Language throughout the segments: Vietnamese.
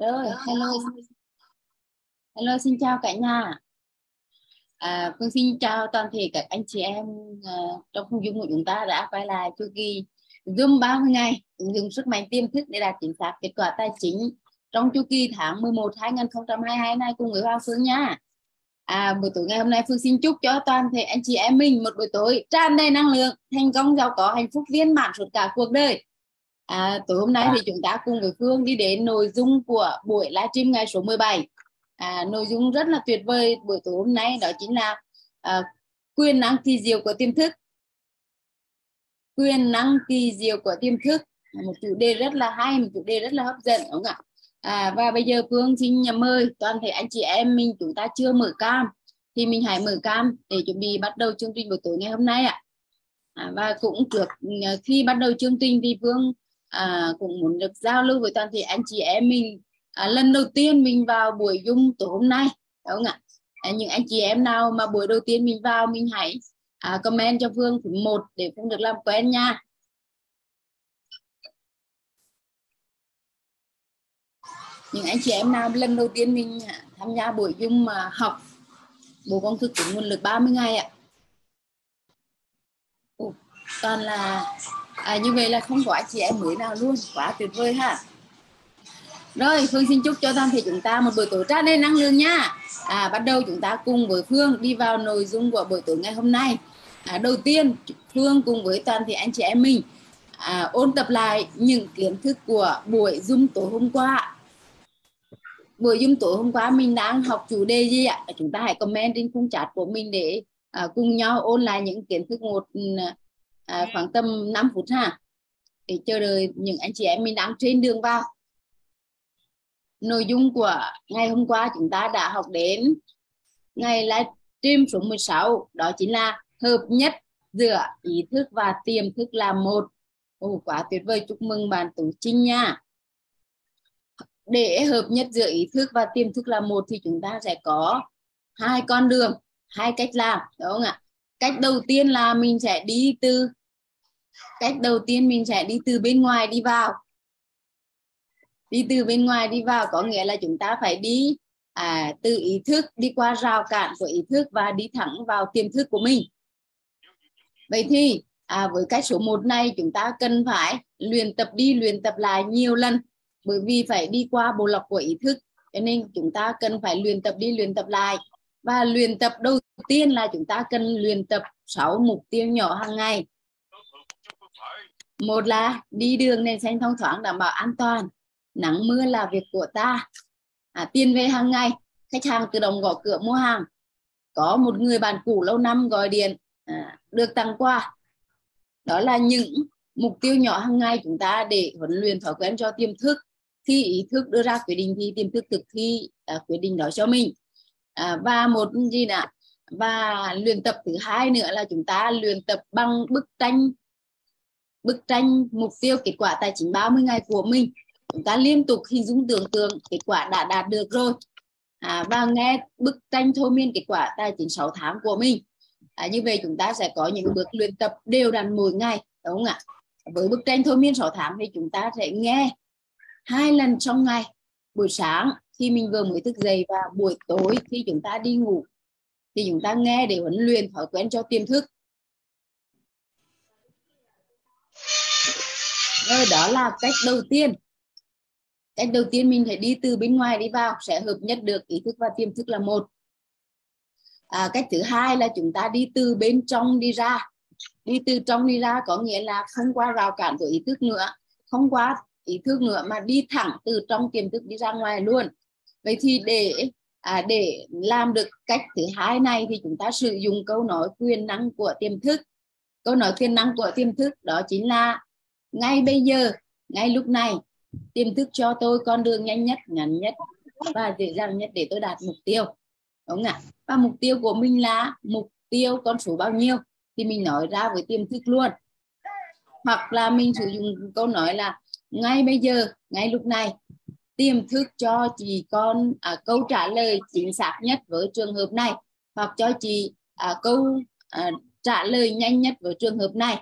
Rồi, hello, xin chào cả nhà. Phương xin chào toàn thể các anh chị em trong khung dung của chúng ta đã quay lại chu kỳ Zoom 30 ngày dùng sức mạnh tiềm thức để đạt chính xác kết quả tài chính trong chu kỳ tháng 11 2022 này cùng với Hoàng Phương nha. Buổi tối ngày hôm nay Phương xin chúc cho toàn thể anh chị em mình một buổi tối tràn đầy năng lượng, thành công, giàu có, hạnh phúc, viên mãn suốt cả cuộc đời. Tối hôm nay thì chúng ta cùng với Phương đi đến nội dung của buổi livestream ngày số 17. Nội dung rất là tuyệt vời buổi tối hôm nay, đó chính là quyền năng kỳ diệu của tiềm thức. Quyền năng kỳ diệu của tiềm thức, một chủ đề rất là hay, một chủ đề rất là hấp dẫn, đúng không ạ? Và bây giờ Phương xin mời toàn thể anh chị em mình, chúng ta chưa mở cam thì mình hãy mở cam để chuẩn bị bắt đầu chương trình buổi tối ngày hôm nay ạ. Và cũng trước khi bắt đầu chương trình thì Phương cũng muốn được giao lưu với toàn thể anh chị em mình. Lần đầu tiên mình vào buổi Zoom tối hôm nay, đúng không ạ? Những anh chị em nào mà buổi đầu tiên mình vào, mình hãy comment cho Phương thứ 1 để Phương được làm quen nha. Những anh chị em nào lần đầu tiên mình tham gia buổi Zoom mà học bộ công thức của nguồn lực 30 ngày ạ. Toàn là như vậy là không có anh chị em mới nào luôn, quá tuyệt vời ha. Rồi, Phương xin chúc cho toàn thể chúng ta một buổi tối tràn đầy năng lượng nha. Bắt đầu chúng ta cùng với Phương đi vào nội dung của buổi tối ngày hôm nay. Đầu tiên, Phương cùng với toàn thể anh chị em mình ôn tập lại những kiến thức của buổi Zoom tối hôm qua. Buổi Zoom tối hôm qua mình đang học chủ đề gì ạ? Chúng ta hãy comment trên khung chat của mình để cùng nhau ôn lại những kiến thức một khoảng tầm 5 phút ha. Để chờ đợi những anh chị em mình đang trên đường vào. Nội dung của ngày hôm qua chúng ta đã học đến ngày livestream số 16, đó chính là hợp nhất giữa ý thức và tiềm thức là một. Quá tuyệt vời, chúc mừng bạn Tú Trinh nha. Để hợp nhất giữa ý thức và tiềm thức là một thì chúng ta sẽ có hai con đường, hai cách làm, đúng không ạ? Cách đầu tiên là mình sẽ đi từ bên ngoài đi vào. Đi từ bên ngoài đi vào có nghĩa là chúng ta phải đi từ ý thức, đi qua rào cản của ý thức và đi thẳng vào tiềm thức của mình. Vậy thì với cách số 1 này chúng ta cần phải luyện tập đi, luyện tập lại nhiều lần. Bởi vì phải đi qua bộ lọc của ý thức, cho nên chúng ta cần phải luyện tập đi, luyện tập lại. Và luyện tập đầu tiên là chúng ta cần luyện tập 6 mục tiêu nhỏ hàng ngày. Một là đi đường nền xanh thông thoáng đảm bảo an toàn. Nắng mưa là việc của ta. Tiền về hàng ngày. Khách hàng tự động gõ cửa mua hàng. Có một người bạn cũ lâu năm gọi điện được tặng quà. Đó là những mục tiêu nhỏ hàng ngày chúng ta để huấn luyện thói quen cho tiềm thức. Khi ý thức đưa ra quyết định thì tiềm thức thực thi quyết định đó cho mình. Và luyện tập thứ hai nữa là chúng ta luyện tập bằng bức tranh mục tiêu kết quả tài chính 30 ngày của mình. Chúng ta liên tục hình dung tưởng tượng kết quả đã đạt được rồi và nghe bức tranh thôi miên kết quả tài chính 6 tháng của mình. Như vậy chúng ta sẽ có những bước luyện tập đều đặn mỗi ngày, đúng không ạ? Với bức tranh thôi miên 6 tháng thì chúng ta sẽ nghe 2 lần trong ngày, buổi sáng khi mình vừa mới thức dậy và buổi tối khi chúng ta đi ngủ thì chúng ta nghe để huấn luyện thói quen cho tiềm thức. Rồi, đó là cách đầu tiên. Cách đầu tiên mình phải đi từ bên ngoài đi vào, sẽ hợp nhất được ý thức và tiềm thức là một. Cách thứ hai là chúng ta đi từ bên trong đi ra. Đi từ trong đi ra có nghĩa là không qua rào cản của ý thức nữa, không qua ý thức nữa mà đi thẳng từ trong tiềm thức đi ra ngoài luôn. Vậy thì để làm được cách thứ hai này thì chúng ta sử dụng câu nói quyền năng của tiềm thức. Câu nói quyền năng của tiềm thức đó chính là ngay bây giờ, ngay lúc này, tiềm thức cho tôi con đường nhanh nhất, ngắn nhất và dễ dàng nhất để tôi đạt mục tiêu, đúng không ạ? Và mục tiêu của mình là mục tiêu con số bao nhiêu thì mình nói ra với tiềm thức luôn. Hoặc là mình sử dụng câu nói là ngay bây giờ, ngay lúc này, tiềm thức cho chị con câu trả lời chính xác nhất với trường hợp này, hoặc cho chị câu trả lời nhanh nhất với trường hợp này,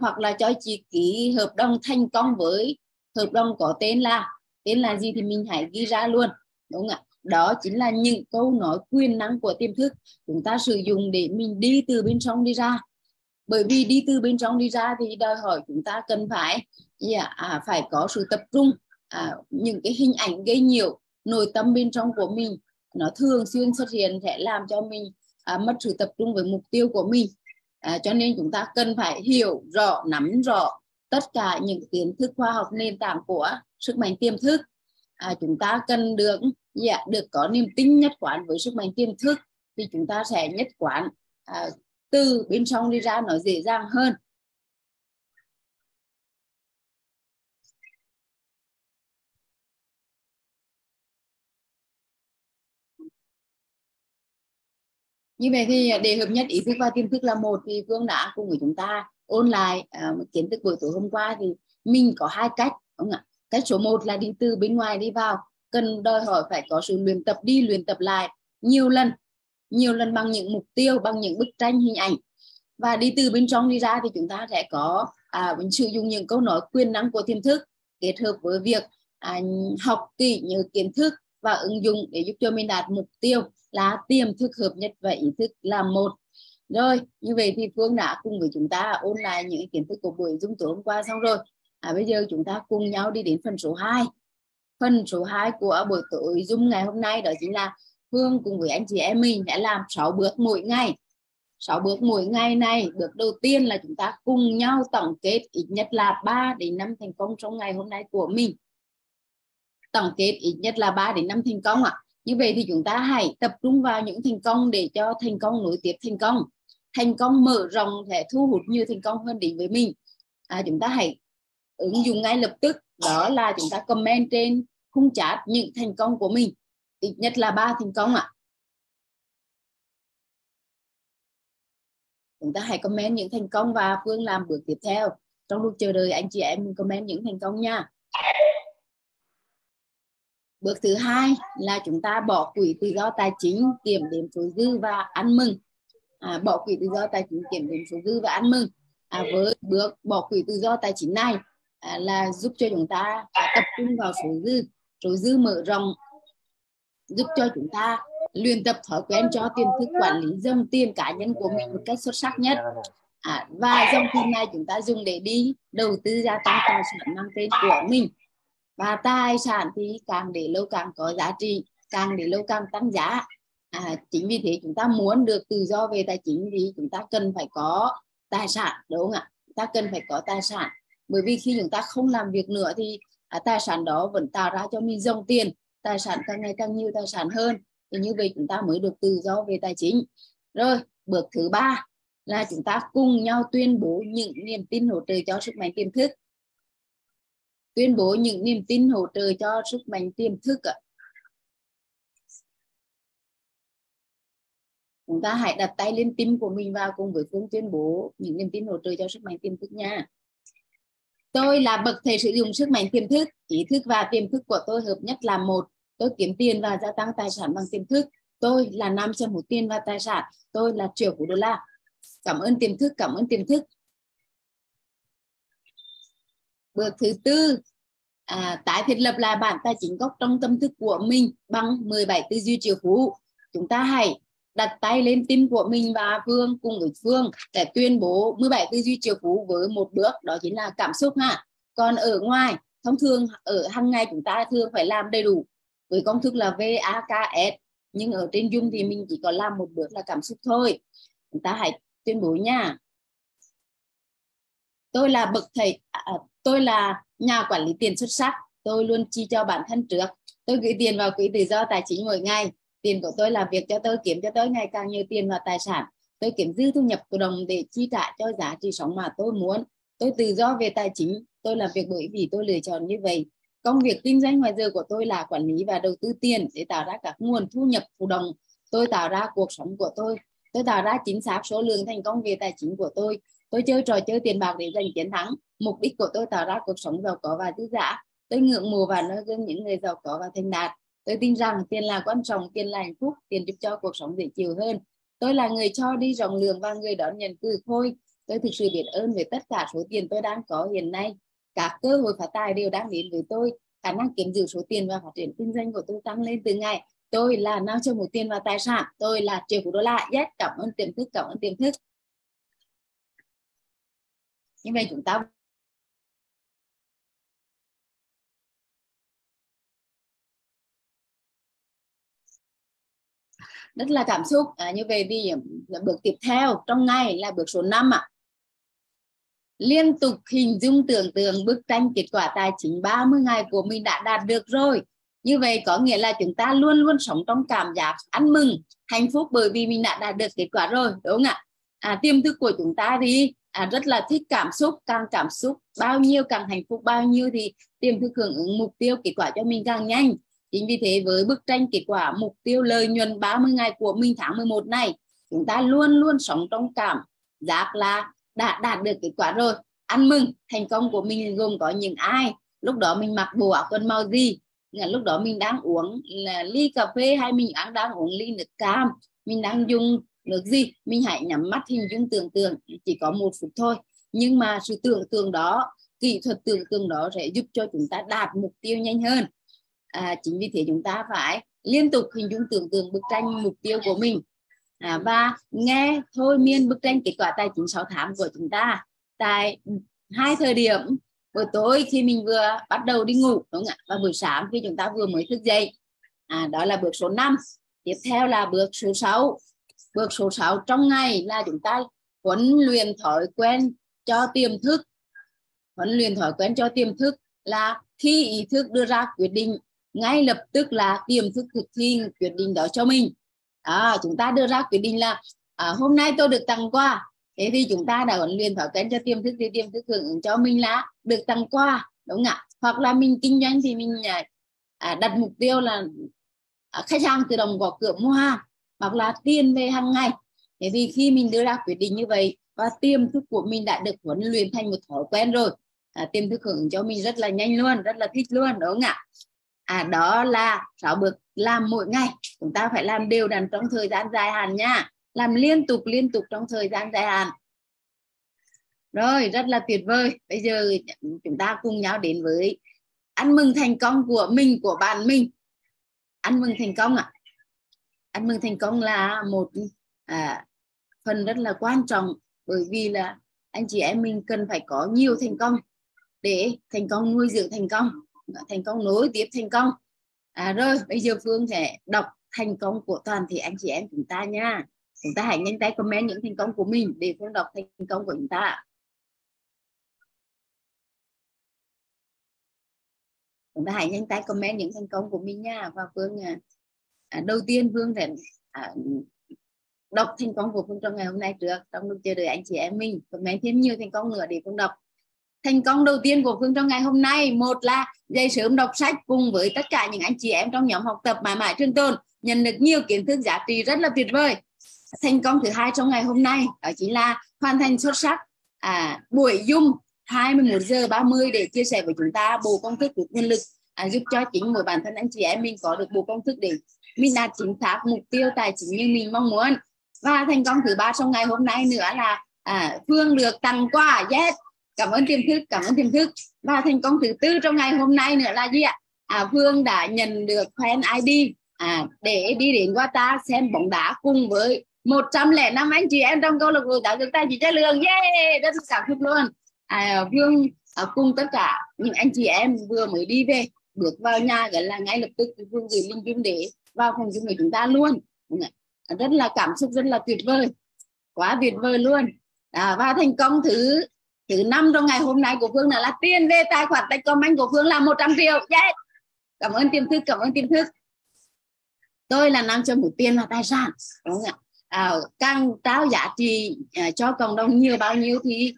hoặc là cho chị ký hợp đồng thành công với hợp đồng có tên là tên là gì thì mình hãy ghi ra luôn, đúng không ạ? Đó chính là những câu nói quyền năng của tiềm thức chúng ta sử dụng để mình đi từ bên trong đi ra. Bởi vì đi từ bên trong đi ra thì đòi hỏi chúng ta cần phải có sự tập trung. Những cái hình ảnh gây nhiều nội tâm bên trong của mình nó thường xuyên xuất hiện sẽ làm cho mình mất sự tập trung với mục tiêu của mình. Cho nên chúng ta cần phải hiểu rõ, nắm rõ tất cả những kiến thức khoa học nền tảng của sức mạnh tiềm thức. Chúng ta cần được có niềm tin nhất quán với sức mạnh tiềm thức thì chúng ta sẽ nhất quán từ bên trong đi ra nó dễ dàng hơn. Như vậy thì để hợp nhất ý thức và tiềm thức là một thì Phương đã cùng với chúng ta ôn lại kiến thức buổi tối hôm qua. Thì mình có hai cách, đúng không ạ? Cách số 1 là đi từ bên ngoài đi vào, cần đòi hỏi phải có sự luyện tập đi luyện tập lại nhiều lần bằng những mục tiêu, bằng những bức tranh hình ảnh. Và đi từ bên trong đi ra thì chúng ta sẽ có mình sử dụng những câu nói quyền năng của tiềm thức kết hợp với việc học kỹ những kiến thức và ứng dụng để giúp cho mình đạt mục tiêu là tiềm thức hợp nhất và ý thức là một. Rồi, như vậy thì Phương đã cùng với chúng ta ôn lại những kiến thức của buổi dung tối hôm qua xong rồi. Bây giờ chúng ta cùng nhau đi đến phần số 2. Phần số 2 của buổi tối dung ngày hôm nay đó chính là Phương cùng với anh chị em mình đã làm 6 bước mỗi ngày. 6 bước mỗi ngày này, bước đầu tiên là chúng ta cùng nhau tổng kết ít nhất là 3 đến 5 thành công trong ngày hôm nay của mình. Tổng kết ít nhất là 3 đến 5 thành công ạ. Như vậy thì chúng ta hãy tập trung vào những thành công để cho thành công nối tiếp thành công. Thành công mở rộng sẽ thu hút nhiều thành công hơn đến với mình. Chúng ta hãy ứng dụng ngay lập tức, đó là chúng ta comment trên khung chat những thành công của mình. Ít nhất là 3 thành công ạ. Chúng ta hãy comment những thành công và Phương làm bước tiếp theo. Trong lúc chờ đợi anh chị em comment những thành công nha. Bước thứ 2 là chúng ta bỏ quỹ tự do tài chính, kiểm đếm số dư và ăn mừng. Bỏ quỹ tự do tài chính, kiểm đếm số dư và ăn mừng. Với bước bỏ quỹ tự do tài chính này là giúp cho chúng ta tập trung vào số dư. Số dư mở rộng giúp cho chúng ta luyện tập thói quen cho tiềm thức quản lý dòng tiền cá nhân của mình một cách xuất sắc nhất. Và dòng tiền này chúng ta dùng để đi đầu tư gia tăng tài sản mang tên của mình. Và tài sản thì càng để lâu càng có giá trị, càng để lâu càng tăng giá. Chính vì thế chúng ta muốn được tự do về tài chính thì chúng ta cần phải có tài sản, đúng không ạ? Chúng ta cần phải có tài sản. Bởi vì khi chúng ta không làm việc nữa thì tài sản đó vẫn tạo ra cho mình dòng tiền. Tài sản càng ngày càng nhiều tài sản hơn. Thì như vậy chúng ta mới được tự do về tài chính. Rồi, bước thứ 3 là chúng ta cùng nhau tuyên bố những niềm tin hỗ trợ cho sức mạnh tiềm thức. Tuyên bố những niềm tin hỗ trợ cho sức mạnh tiềm thức. Chúng ta hãy đặt tay lên tim của mình vào cùng với Phương tuyên bố những niềm tin hỗ trợ cho sức mạnh tiềm thức nha. Tôi là bậc thầy sử dụng sức mạnh tiềm thức. Ý thức và tiềm thức của tôi hợp nhất là một. Tôi kiếm tiền và gia tăng tài sản bằng tiềm thức. Tôi là nam châm hút tiền và tài sản. Tôi là triệu phú đô la. Cảm ơn tiềm thức, cảm ơn tiềm thức. Bước thứ 4, tái thiết lập lại bản tài chính gốc trong tâm thức của mình bằng 17 tư duy triệu phú. Chúng ta hãy đặt tay lên tim của mình và Phương cùng với Phương để tuyên bố 17 tư duy triệu phú với một bước đó chính là cảm xúc ha. Còn ở ngoài, thông thường ở hàng ngày chúng ta thường phải làm đầy đủ với công thức là VAKS, nhưng ở trên Zoom thì mình chỉ có làm một bước là cảm xúc thôi. Chúng ta hãy tuyên bố nha. Tôi là bậc thầy, tôi là nhà quản lý tiền xuất sắc. Tôi luôn chi cho bản thân trước. Tôi gửi tiền vào quỹ tự do tài chính mỗi ngày. Tiền của tôi làm việc cho tôi kiếm cho tôi ngày càng nhiều tiền và tài sản. Tôi kiếm dư thu nhập của đồng để chi trả cho giá trị sống mà tôi muốn. Tôi tự do về tài chính. Tôi làm việc bởi vì tôi lựa chọn như vậy. Công việc kinh doanh ngoài giờ của tôi là quản lý và đầu tư tiền để tạo ra các nguồn thu nhập thụ động. Tôi tạo ra cuộc sống của tôi. Tôi tạo ra chính xác số lượng thành công về tài chính của tôi. Tôi chơi trò chơi tiền bạc để giành chiến thắng. Mục đích của tôi tạo ra cuộc sống giàu có và dư dả. Tôi ngưỡng mộ và noi gương những người giàu có và thành đạt. Tôi tin rằng tiền là quan trọng, tiền là hạnh phúc, tiền giúp cho cuộc sống dễ chịu hơn. Tôi là người cho đi rộng lượng và người đón nhận từ khôi. Tôi thực sự biết ơn về tất cả số tiền tôi đang có hiện nay. Các cơ hội phát tài đều đang đến với tôi. khả năng kiếm giữ số tiền và phát triển kinh doanh của tôi tăng lên từng ngày. Tôi là nam châu một tiền và tài sản. Tôi là triệu phú đô la. Yes, cảm ơn tiềm thức, cảm ơn tiềm thức. Như vậy chúng ta rất là cảm xúc. Như vậy thì bước tiếp theo trong ngày là bước số 5 ạ. Liên tục hình dung tưởng tượng bức tranh kết quả tài chính 30 ngày của mình đã đạt được rồi. Như vậy có nghĩa là chúng ta luôn luôn sống trong cảm giác ăn mừng, hạnh phúc bởi vì mình đã đạt được kết quả rồi, đúng không ạ? Tiềm thức của chúng ta thì rất là thích cảm xúc, càng cảm xúc bao nhiêu, càng hạnh phúc bao nhiêu thì tiềm thức hưởng ứng mục tiêu kết quả cho mình càng nhanh. Chính vì thế với bức tranh kết quả mục tiêu lợi nhuận 30 ngày của mình tháng 11 này, chúng ta luôn luôn sống trong cảm giác là đã đạt được kết quả rồi. Ăn mừng thành công của mình gồm có những ai, lúc đó mình mặc bộ áo quần màu gì, lúc đó mình đang uống ly cà phê hay mình đang uống ly nước cam, mình đang dùng nước gì. Mình hãy nhắm mắt hình dung tưởng tượng chỉ có 1 phút thôi, nhưng mà sự tưởng tượng đó, kỹ thuật tưởng tượng đó sẽ giúp cho chúng ta đạt mục tiêu nhanh hơn. Chính vì thế chúng ta phải liên tục hình dung tưởng tượng bức tranh mục tiêu của mình. Và nghe thôi miên bức tranh kết quả tài chính 6 tháng của chúng ta tại 2 thời điểm: buổi tối khi mình vừa bắt đầu đi ngủ, đúng không ạ, và buổi sáng khi chúng ta vừa mới thức dậy. Đó là bước số 5. Tiếp theo là bước số 6. Bước số 6 trong ngày là chúng ta huấn luyện thói quen cho tiềm thức. Huấn luyện thói quen cho tiềm thức là khi ý thức đưa ra quyết định, ngay lập tức là tiềm thức thực thi quyết định đó cho mình. Chúng ta đưa ra quyết định là hôm nay tôi được tặng quà. Thế thì chúng ta đã huấn luyện thói quen cho tiềm thức thì tiềm thức hưởng ứng cho mình là được tặng quà, đúng không ạ? Hoặc là mình kinh doanh thì mình đặt mục tiêu là khách hàng tự động gõ cửa mua hàng, hoặc là tiền về hàng ngày. Thế thì khi mình đưa ra quyết định như vậy và tiềm thức của mình đã được huấn luyện thành một thói quen rồi, tiềm thức hưởng ứng cho mình rất là nhanh luôn, rất là thích luôn, đúng không ạ? Đó là 6 bước làm mỗi ngày. Chúng ta phải làm đều đặn trong thời gian dài hạn nha. Làm liên tục trong thời gian dài hạn. Rồi, rất là tuyệt vời. Bây giờ chúng ta cùng nhau đến với ăn mừng thành công của mình, của bạn mình. Ăn mừng thành công ạ. Ăn mừng thành công là một phần rất là quan trọng, bởi vì là anh chị em mình cần phải có nhiều thành công để thành công nuôi dưỡng thành công nối tiếp thành công. Rồi, bây giờ Phương sẽ đọc thành công của toàn thể anh chị em chúng ta nha. Chúng ta hãy nhanh tay comment những thành công của mình để Phương đọc thành công của chúng ta. Chúng ta hãy nhanh tay comment những thành công của mình nha. Và Phương đầu tiên Phương sẽ đọc thành công của Phương trong ngày hôm nay trước, trong lúc chờ đợi anh chị em mình comment thêm nhiều thành công nữa để Phương đọc. Thành công đầu tiên của Phương trong ngày hôm nay, 1 là dậy sớm đọc sách cùng với tất cả những anh chị em trong nhóm học tập mãi mãi trường tồn, nhận được nhiều kiến thức giá trị rất là tuyệt vời. Thành công thứ 2 trong ngày hôm nay đó chính là hoàn thành xuất sắc buổi Zoom 21h30 để chia sẻ với chúng ta bộ công thức của nhân lực, giúp cho chính mỗi bản thân anh chị em mình có được bộ công thức để mình đạt chính xác mục tiêu tài chính như mình mong muốn. Và thành công thứ 3 trong ngày hôm nay nữa là Phương được tặng quà. Yes, cảm ơn tiềm thức, cảm ơn tiềm thức. Và thành công thứ 4 trong ngày hôm nay nữa là gì ạ? Phương đã nhận được fan ID để đi đến Qatar xem bóng đá cùng với 105 anh chị em trong câu lạc bộ giáo dục tài chính chất lượng. Yeah, rất cảm xúc luôn. Phương cùng tất cả những anh chị em vừa mới đi về, bước vào nhà gọi là ngay lập tức Phương gửi link Zoom để vào phòng Zoom của chúng ta luôn. Rất là cảm xúc, rất là tuyệt vời, quá tuyệt vời luôn. Và thành công thứ 5 trong ngày hôm nay của Phương là tiền về tài khoản Techcombank của Phương là 100 triệu. Yes, cảm ơn tiềm thức, cảm ơn tiềm thức. Tôi là nam châm một tiền và tài sản, đúng không ạ? Càng trao giá trị cho cộng đồng nhiều bao nhiêu thì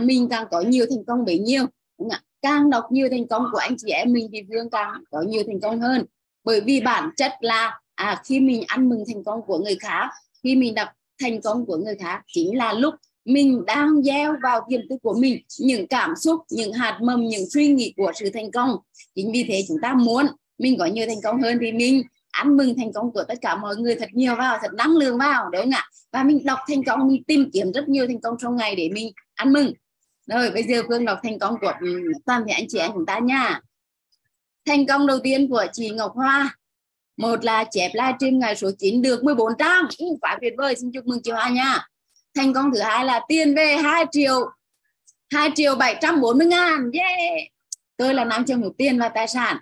mình càng có nhiều thành công bấy nhiêu, đúng không ạ? Càng đọc nhiều thành công của anh chị em mình thì Phương càng có nhiều thành công hơn, bởi vì bản chất là khi mình ăn mừng thành công của người khác, khi mình đọc thành công của người khác chính là lúc mình đang gieo vào tiềm thức của mình những cảm xúc, những hạt mầm, những suy nghĩ của sự thành công. Chính vì thế chúng ta muốn mình có nhiều thành công hơn thì mình ăn mừng thành công của tất cả mọi người thật nhiều vào, thật năng lượng vào, đúng không ạ? Và mình đọc thành công, mình tìm kiếm rất nhiều thành công trong ngày để mình ăn mừng. Rồi bây giờ Phương đọc thành công của toàn thể anh chị em chúng ta nha. Thành công đầu tiên của chị Ngọc Hoa, một là chép livestream ngày số 9 được 14 trang, quá tuyệt vời, xin chúc mừng chị Hoa nha. Thành công thứ hai là tiền về 2.740.000, yeah. Tôi là nam châm mục tiền và tài sản.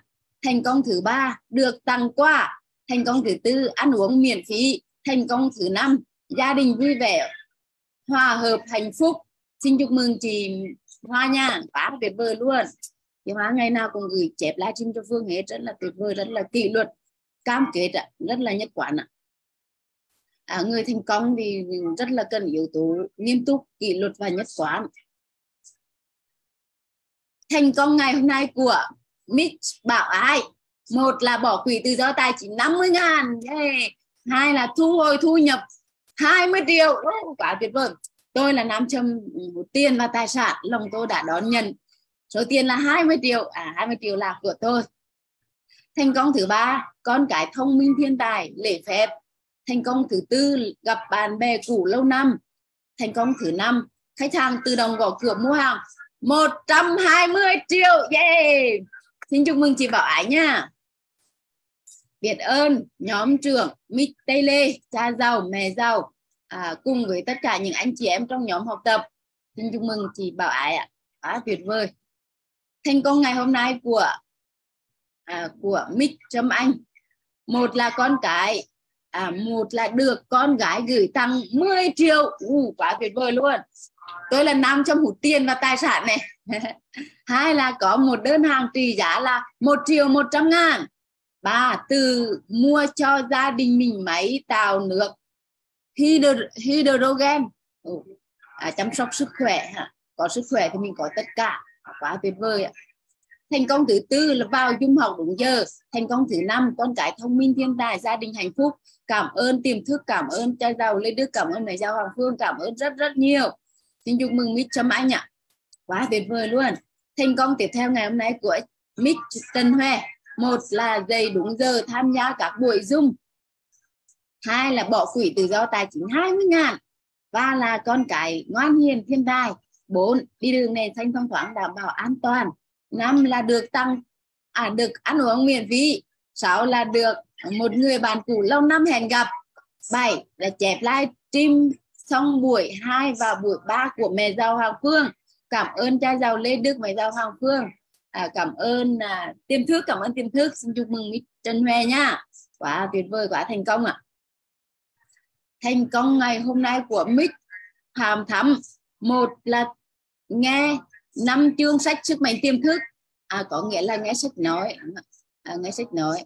Thành công thứ ba được tặng quà. Thành công thứ tư ăn uống miễn phí. Thành công thứ năm gia đình vui vẻ, hòa hợp, hạnh phúc. Xin chúc mừng chị Hoa nha, quá tuyệt vời luôn. Chị Hoa ngày nào cũng gửi chép livestream cho Phương hết, rất là tuyệt vời, rất là kỷ luật, cam kết, rất là nhất quán. Người thành công thì rất là cần yếu tố nghiêm túc, kỷ luật và nhất quán. Thành công ngày hôm nay của Miss Bảo Ái, một là bỏ quỹ tự do tài chính 50.000, yeah. Hai là thu hồi thu nhập 20 triệu, quá tuyệt vời. Tôi là nam châm tiền và tài sản, lòng tôi đã đón nhận số tiền là 20 triệu, 20 triệu là của tôi. Thành công thứ ba, con cái thông minh thiên tài, lễ phép. Thành công thứ tư, gặp bạn bè cũ lâu năm. Thành công thứ năm, khách hàng tự động gõ cửa mua hàng 120 triệu, yeah. Xin chúc mừng chị Bảo Ái nha. Biết ơn nhóm trưởng Mít Tây Lê, cha giàu mẹ giàu, cùng với tất cả những anh chị em trong nhóm học tập. Xin chúc mừng chị Bảo Ái ạ, quá tuyệt vời. Thành công ngày hôm nay của Mít Trâm Anh, một là con cái, một là được con gái gửi tặng 10 triệu, quá tuyệt vời luôn. Tôi là nam châm hút tiền và tài sản này. Hai là có một đơn hàng trị giá là 1.100.000. Ba, từ mua cho gia đình mình máy tạo nước hydrogen, chăm sóc sức khỏe, có sức khỏe thì mình có tất cả, quá tuyệt vời. Thành công thứ tư là vào Dung học đúng giờ. Thành công thứ năm, con cái thông minh thiên tài, gia đình hạnh phúc. Cảm ơn tiềm thức, cảm ơn cha giàu Lê Đức, cảm ơn mẹ giàu Hoàng Phương, cảm ơn rất rất nhiều. Xin chúc mừng Miss Trâm Anh ạ, quá tuyệt vời luôn. Thành công tiếp theo ngày hôm nay của Miss Tân Hoa, một là dậy đúng giờ tham gia các buổi Zoom. Hai là bỏ quỹ tự do tài chính 20.000. Ba là con cái ngoan hiền thiên tài. Bốn, đi đường nền xanh thông thoáng đảm bảo an toàn. Năm là được ăn uống miễn phí. Sáu là được một người bạn cũ lâu năm hẹn gặp. Bảy là chép live stream xong buổi 2 và buổi 3 của mẹ giàu Hoàng Phương. Cảm ơn cha giàu Lê Đức, mẹ giàu Hoàng Phương. Cảm ơn tiềm thức, cảm ơn tiềm thức. Xin chúc mừng Mỹ Trần Hoa nha, quá tuyệt vời, quá thành công ạ. Thành công ngày hôm nay của Miss Phạm Thắm, một là nghe 5 chương sách sức mạnh tiềm thức, có nghĩa là nghe sách nói, nghe sách nói.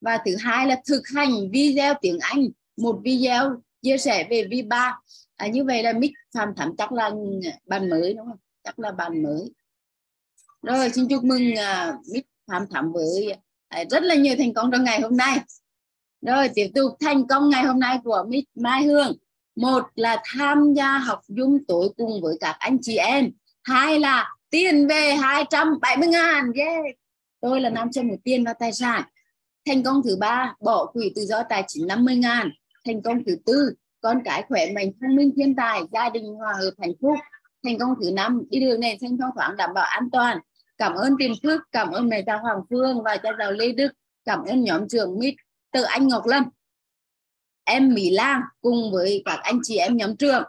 Và thứ hai là thực hành video tiếng Anh, một video chia sẻ về V3. Như vậy là Miss Phạm Thắm chắc là bạn mới đúng không? Chắc là bạn mới. Rồi, xin chúc mừng Miss Phạm Thắm với rất là nhiều thành công trong ngày hôm nay. Rồi, tiếp tục thành công ngày hôm nay của Miss Mai Hương. Một là tham gia học Zoom tối cùng với các anh chị em. Hai là tiền về 270.000. Yeah. Tôi là nam châm một tiền và tài sản. Thành công thứ ba, bỏ quỹ tự do tài chính 50.000. Thành công thứ tư, con cái khỏe mạnh, thông minh thiên tài, gia đình hòa hợp hạnh phúc. Thành công thứ năm, đi đường này xanh thông thoáng đảm bảo an toàn. Cảm ơn tiềm thức, cảm ơn mẹ giàu Hoàng Phương và cha giàu Lê Đức. Cảm ơn nhóm trưởng Mít Tự Anh Ngọc Lâm, em Mỹ Lan cùng với các anh chị em nhóm trưởng.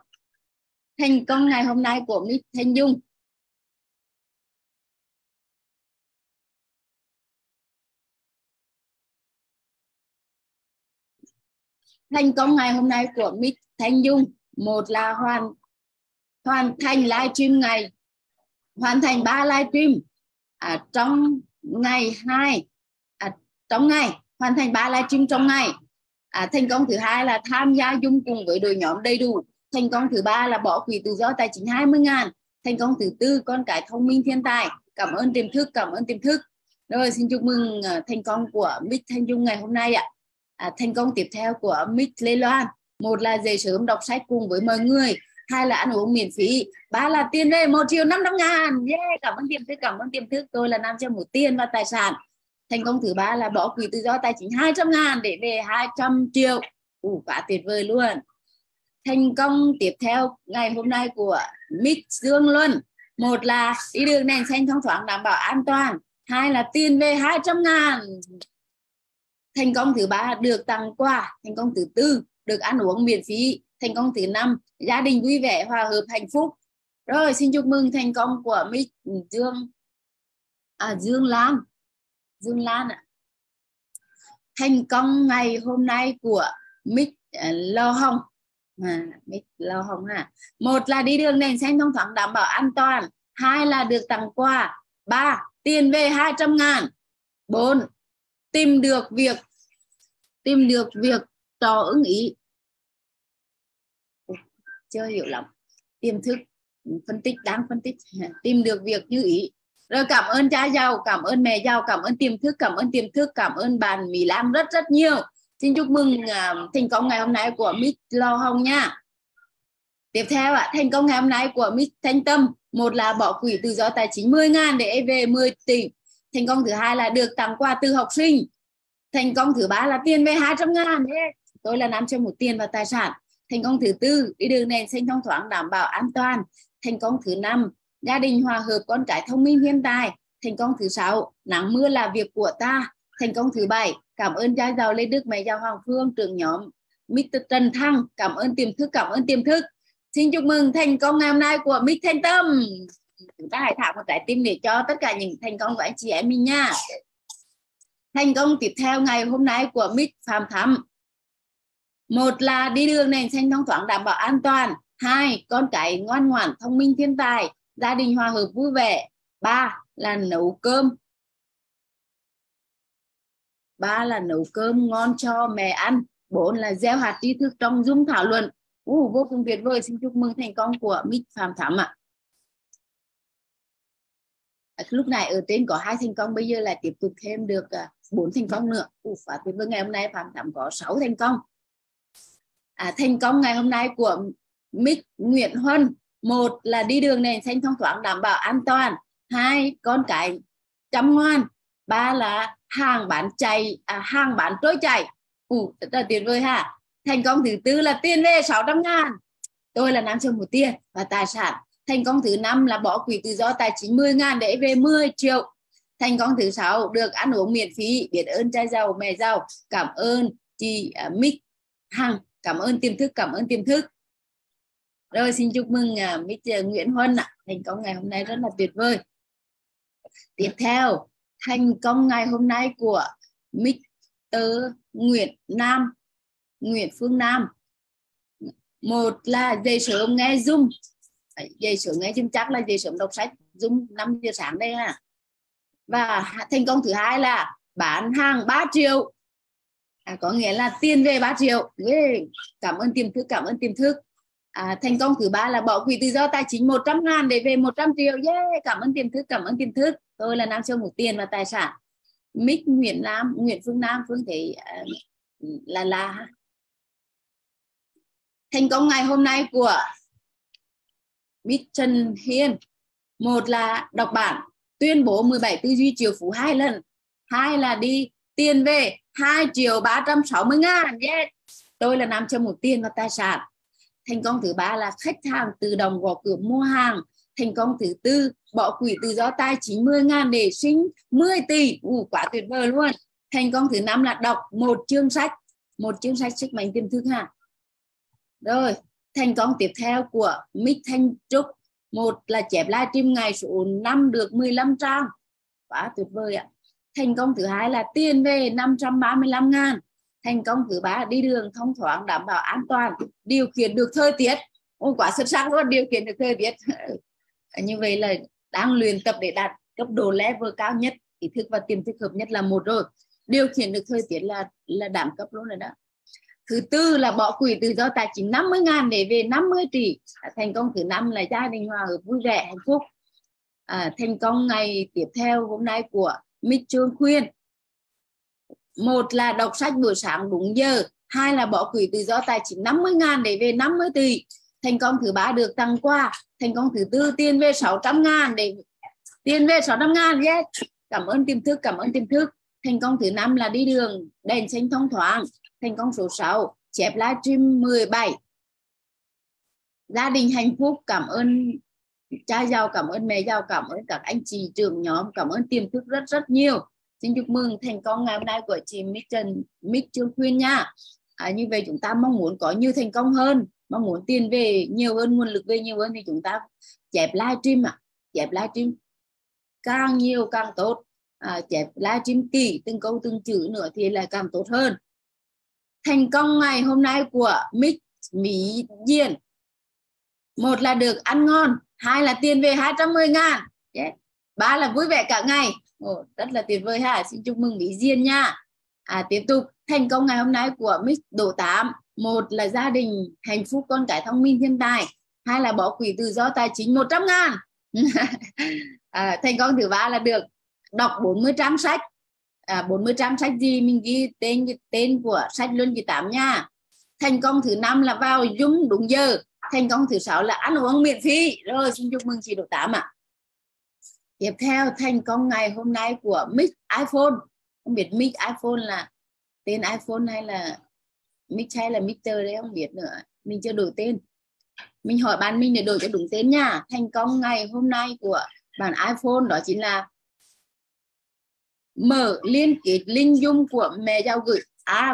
Thành công ngày hôm nay của Mít Thanh Dung, thành công ngày hôm nay của Mít Thanh Dung, một là hoàn thành 3 livestream trong ngày. Hoàn thành 3 livestream trong ngày. Thành công thứ hai là tham gia Zoom cùng với đội nhóm đầy đủ. Thành công thứ ba là bỏ quỹ tự do tài chính 20.000. Thành công thứ tư, con cái thông minh thiên tài. Cảm ơn tiềm thức, cảm ơn tiềm thức. Rồi, xin chúc mừng thành công của Miss Thanh Dung ngày hôm nay ạ. Thành công tiếp theo của Miss Lê Loan, một là dậy sớm đọc sách cùng với mọi người. Hai là ăn uống miễn phí. Ba là tiền về 1.500.000. Yeah, cảm ơn tiềm thức, cảm ơn tiềm thức. Tôi là nam châm một tiền và tài sản. Thành công thứ ba là bỏ quỹ tự do tài chính 200.000 để về 200 triệu. Quá tuyệt vời luôn. Thành công tiếp theo ngày hôm nay của Miss Dương Luân, một là đi đường nền xanh thông thoáng đảm bảo an toàn. Hai là tiền về 200.000. Thành công thứ ba được tặng quà. Thành công thứ tư được ăn uống miễn phí. Thành công thứ năm gia đình vui vẻ, hòa hợp, hạnh phúc. Rồi xin chúc mừng thành công của Mỹ Dương, Dương Lan ạ. Thành công ngày hôm nay của Mít Lo Hồng. Mít Lo Hồng ha. Một là đi đường nền xanh thông thoáng đảm bảo an toàn. Hai là được tặng quà. Ba, tiền về 200.000. Bốn, tìm được việc trò ứng ý. Chưa hiểu lắm. Tiềm thức, đang phân tích. Tìm được việc như ý. Rồi cảm ơn cha giàu, cảm ơn mẹ giàu, cảm ơn tiềm thức, cảm ơn bạn Mỹ Lan rất rất nhiều. Xin chúc mừng thành công ngày hôm nay của Miss Lo Hồng nha. Tiếp theo ạ, thành công ngày hôm nay của Miss Thanh Tâm. Một là bỏ quỹ tự do tài chính 10.000 để về 10 tỷ. Thành công thứ hai là được tặng quà từ học sinh. Thành công thứ ba là tiền về 200.000. Tôi là nam cho một tiền và tài sản. Thành công thứ tư, đi đường nền xanh thông thoáng đảm bảo an toàn. Thành công thứ năm, gia đình hòa hợp, con cái thông minh hiện tại. Thành công thứ sáu, nắng mưa là việc của ta. Thành công thứ bảy, cảm ơn cha giàu Lê Đức, mẹ giàu Hoàng Phương, trưởng nhóm Mr. Trần Thăng, cảm ơn tiềm thức. Xin chúc mừng thành công ngày hôm nay của Mít Thanh Tâm. Chúng ta hãy thả một trái tim để cho tất cả những thành công của anh chị em mình nha. Thành công tiếp theo ngày hôm nay của Mít Phạm Thắm. Một là đi đường nền xanh thông thoáng đảm bảo an toàn. Hai, con cái ngoan ngoãn, thông minh thiên tài, gia đình hòa hợp vui vẻ. Ba là nấu cơm ngon cho mẹ ăn. Bốn là gieo hạt tri thức trong Zoom thảo luận. Vô cùng tuyệt vời, xin chúc mừng thành công của Miss Phạm Thắm ạ. Lúc này ở trên có 2 thành công, bây giờ lại tiếp tục thêm được 4 thành công nữa. Và tuyệt vời, ngày hôm nay Phạm Thắm có 6 thành công. Thành công ngày hôm nay của Miss Nguyễn Huân. Một là đi đường nền xanh thông thoáng đảm bảo an toàn. Hai, con cái chăm ngoan. Ba là hàng bán trôi chảy. Rất là tuyệt vời ha. Thành công thứ tư là tiền về 600.000. Tôi là nam chồng một tiền và tài sản. Thành công thứ năm là bỏ quỹ tự do tài chính 10.000 để về 10 triệu. Thành công thứ sáu được ăn uống miễn phí, biết ơn cha giàu, mẹ giàu, cảm ơn chị Mỹ Hằng, cảm ơn tiềm thức. Rồi xin chúc mừng Mỹ Nguyễn Huân ạ. Thành công ngày hôm nay rất là tuyệt vời. Tiếp theo, thành công ngày hôm nay của Mr. Nguyễn Phương Nam. Một là dậy sớm nghe Zoom, chắc là dậy sớm đọc sách Zoom 5 giờ sáng đây ha. Và thành công thứ hai là bán hàng 3 triệu, có nghĩa là tiền về 3 triệu. Cảm ơn tiềm thức. Thành công thứ ba là bỏ quỹ tự do tài chính 100.000 để về 100 triệu. Cảm ơn tiềm thức. Tôi là nam siêu một tiền và tài sản. Miss Nguyễn Phương Nam. Phương thấy là thành công ngày hôm nay của Miss Trần Hiên. Một là đọc bản tuyên bố 17 tư duy triệu phú 2 lần. Hai là đi tiền về 2.360.000. Tôi là nam châm một tiền và tài sản. Thành công thứ ba là khách hàng tự động gõ cửa mua hàng. Thành công thứ tư bỏ quỹ tự do tài chính 10.000 để sinh 10 tỷ. Quá tuyệt vời luôn. Thành công thứ năm là đọc một chương sách sức mạnh tiềm thức ha. Rồi, thành công tiếp theo của Miss Thanh Trúc. Một là chép livestream ngày số 5 được 15 trang. Quá tuyệt vời ạ. Thành công thứ hai là tiền về 535.000. Thành công thứ ba đi đường thông thoáng đảm bảo an toàn, điều khiển được thời tiết. Quá xuất sắc luôn, điều khiển được thời tiết. Như vậy là đang luyện tập để đạt cấp độ level cao nhất, ý thức và tiềm thức hợp nhất là 1 rồi. Điều khiển được thời tiết là đẳng cấp luôn rồi đó. Thứ tư là bỏ quỹ tự do tài chính 50.000 để về 50 tỷ. Thành công thứ năm là gia đình hòa hợp vui vẻ hạnh phúc. Thành công ngày tiếp theo hôm nay của Miss Trương Khuyên. Một là đọc sách buổi sáng đúng giờ. Hai là bỏ quỹ tự do tài chính 50.000 để về 50 tỷ. Thành công thứ ba được tăng qua. Thành công thứ tư tiền về 600.000 để tiền về 600.000. Yes. Cảm ơn tiềm thức. Thành công thứ năm là đi đường đèn xanh thông thoáng. Thành công số 6 chép livestream 17. Gia đình hạnh phúc, cảm ơn Cha Giàu cảm ơn mẹ Giàu, cảm ơn các anh chị trưởng nhóm, cảm ơn tiềm thức rất rất nhiều. Xin chúc mừng thành công ngày hôm nay của chị Trương Khuyên nha. Như vậy chúng ta mong muốn có nhiều thành công hơn, mong muốn tiền về nhiều hơn, nguồn lực về nhiều hơn thì chúng ta chép livestream ạ. Chép livestream càng nhiều càng tốt. Chép livestream kỹ từng câu từng chữ nữa thì lại càng tốt hơn. Thành công ngày hôm nay của Mỹ Diên, một là được ăn ngon, hai là tiền về 210.000, ba là vui vẻ cả ngày. Rất là tuyệt vời ha. Xin chúc mừng Mỹ Diên nha. Tiếp tục, thành công ngày hôm nay của Miss Đỗ Tám, một là gia đình hạnh phúc, con cái thông minh thiên tài, hai là bỏ quỹ tự do tài chính 100.000. Thành công thứ ba là được đọc 40 trang sách. 40 trang sách gì mình ghi tên của sách luôn chị Tám nha. Thành công thứ năm là vào Zoom đúng giờ. Thành công thứ sáu là ăn uống miễn phí. Rồi, xin chúc mừng chị Đỗ Tám ạ. Tiếp theo, thành công ngày hôm nay của Miss iPhone. Không biết Miss iPhone là tên iPhone hay là Mister đấy không biết nữa. Mình chưa đổi tên. Mình hỏi bạn mình để đổi cho đúng tên nha. Thành công ngày hôm nay của bạn iPhone đó chính là mở liên kết linh dung của mẹ Giàu gửi.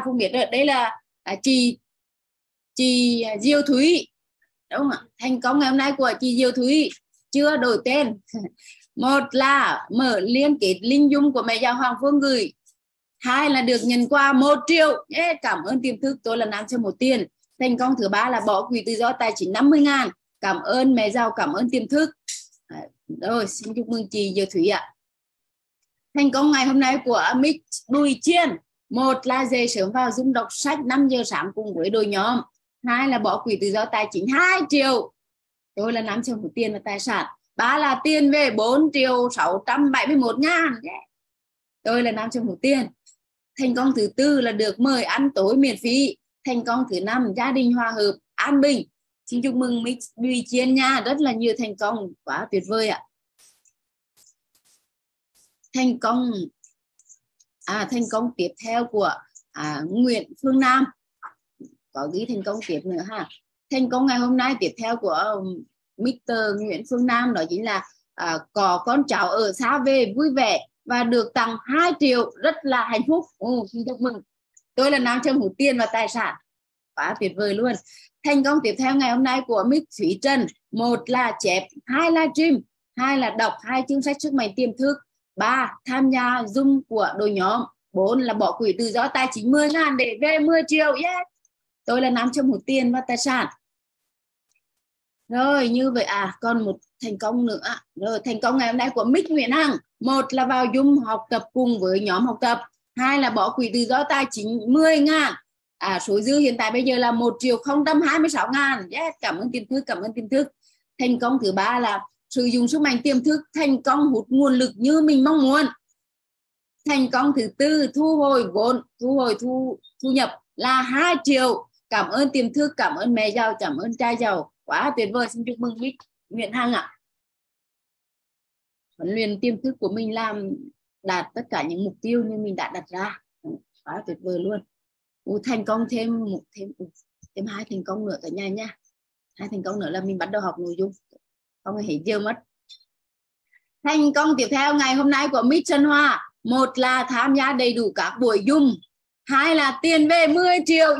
Không biết được. Đây là chị Diêu Thúy. Đúng không ạ? Thành công ngày hôm nay của chị Diêu Thúy chưa đổi tên. Một là mở liên kết linh dung của mẹ Giàu Hoàng Phương gửi. Hai là được nhận quà 1 triệu. Cảm ơn tiềm thức, tôi là nam cho một tiền. Thành công thứ ba là bỏ quỹ tự do tài chính 50.000. Cảm ơn mẹ Giàu, cảm ơn tiềm thức. Rồi, xin chúc mừng chị Diêu Thúy ạ. Thành công ngày hôm nay của Miss Bùi Chiên, một là dậy sớm vào Zoom đọc sách 5 giờ sáng cùng với đội nhóm. Hai là bỏ quỹ tự do tài chính 2 triệu. Tôi là nắm trong tiền và tài sản. Ba là tiền về 4.671.000. Tôi là nắm trong tiền. Thành công thứ tư là được mời ăn tối miễn phí. Thành công thứ năm, gia đình hòa hợp, an bình. Xin chúc mừng Miss Bùi Chiên nha. Rất là nhiều thành công, quá tuyệt vời ạ. Thành công tiếp theo của Nguyễn Phương Nam. Có ghi thành công tiếp nữa ha. Thành công ngày hôm nay tiếp theo của Mr. Nguyễn Phương Nam đó chính là có con cháu ở xa về vui vẻ và được tặng 2 triệu, rất là hạnh phúc. Xin chúc mừng. Tôi là nam châm hủ tiền và tài sản. Quá tuyệt vời luôn. Thành công tiếp theo ngày hôm nay của Miss Thủy Trần, một là chép 2 livestream, hai là đọc 2 chương sách sức mạnh tiềm thức, 3 tham gia Zoom của đội nhóm, 4 là bỏ quỹ tự do tài chính 10.000 để về 10 triệu. Tôi là nam châm hủ tiền và tài sản. Rồi, như vậy còn một thành công nữa. Rồi, thành công ngày hôm nay của Miss Nguyễn Hằng, một là vào Zoom học tập cùng với nhóm học tập, hai là bỏ quỹ tự do tài chính 10.000. Số dư hiện tại bây giờ là 1.026.000. Cảm ơn tiềm thức, cảm ơn tiềm thức. Thành công thứ ba là sử dụng sức mạnh tiềm thức, thành công hút nguồn lực như mình mong muốn. Thành công thứ tư, thu hồi vốn, thu nhập là 2 triệu. Cảm ơn tiềm thức, cảm ơn mẹ Giàu, cảm ơn cha Giàu. Quá tuyệt vời, xin chúc mừng Miss Nguyễn Hằng ạ. Huấn luyện tiềm thức của mình làm đạt tất cả những mục tiêu như mình đã đặt ra. Quá tuyệt vời luôn. Thành công thêm 2 thành công nữa cả nhà nha. 2 thành công nữa là mình bắt đầu học nội dung. Không hề dơ mất. Thành công tiếp theo ngày hôm nay của Miss Trần Hoa, một là tham gia đầy đủ các buổi Zoom, hai là tiền về 10 triệu.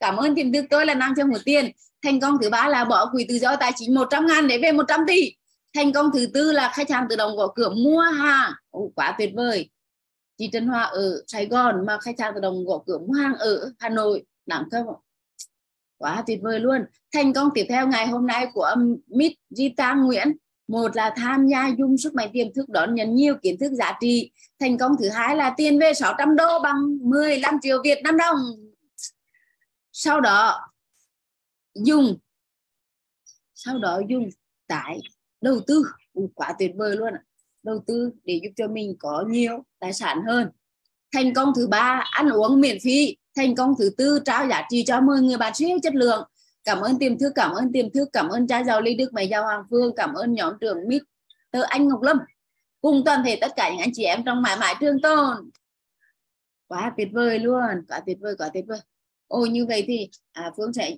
Cảm ơn tiềm thức, tôi là nam châm hủ tiền. Thành công thứ ba là bỏ quỹ tự do tài chính 100.000 để về 100 tỷ. Thành công thứ tư là khách hàng tự động gõ cửa mua hàng. Quá tuyệt vời. Chị Trần Hoa ở Sài Gòn mà khách hàng tự động gõ cửa mua hàng ở Hà Nội. Đáng không? Quá tuyệt vời luôn. Thành công tiếp theo ngày hôm nay của Miss Gita Nguyễn, một là tham gia Zoom sức mạnh tiềm thức đón nhận nhiều kiến thức giá trị. Thành công thứ hai là tiền về 600 đô bằng 15 triệu Việt Nam đồng. Sau đó dùng tái đầu tư. Quá tuyệt vời luôn. Đầu tư để giúp cho mình có nhiều tài sản hơn. Thành công thứ ba, ăn uống miễn phí. Thành công thứ tư, trao giá trị cho 10 người bạn siêu chất lượng. Cảm ơn tiềm thức, cảm ơn tiềm thức, cảm ơn cha Giàu Lê Đức, mẹ Giàu Hoàng Phương, cảm ơn nhóm trưởng Mr. Anh Ngọc Lâm cùng toàn thể tất cả những anh chị em trong mãi mãi trường tồn. Quá tuyệt vời luôn, quá tuyệt vời, quá tuyệt vời. Như vậy thì Phương sẽ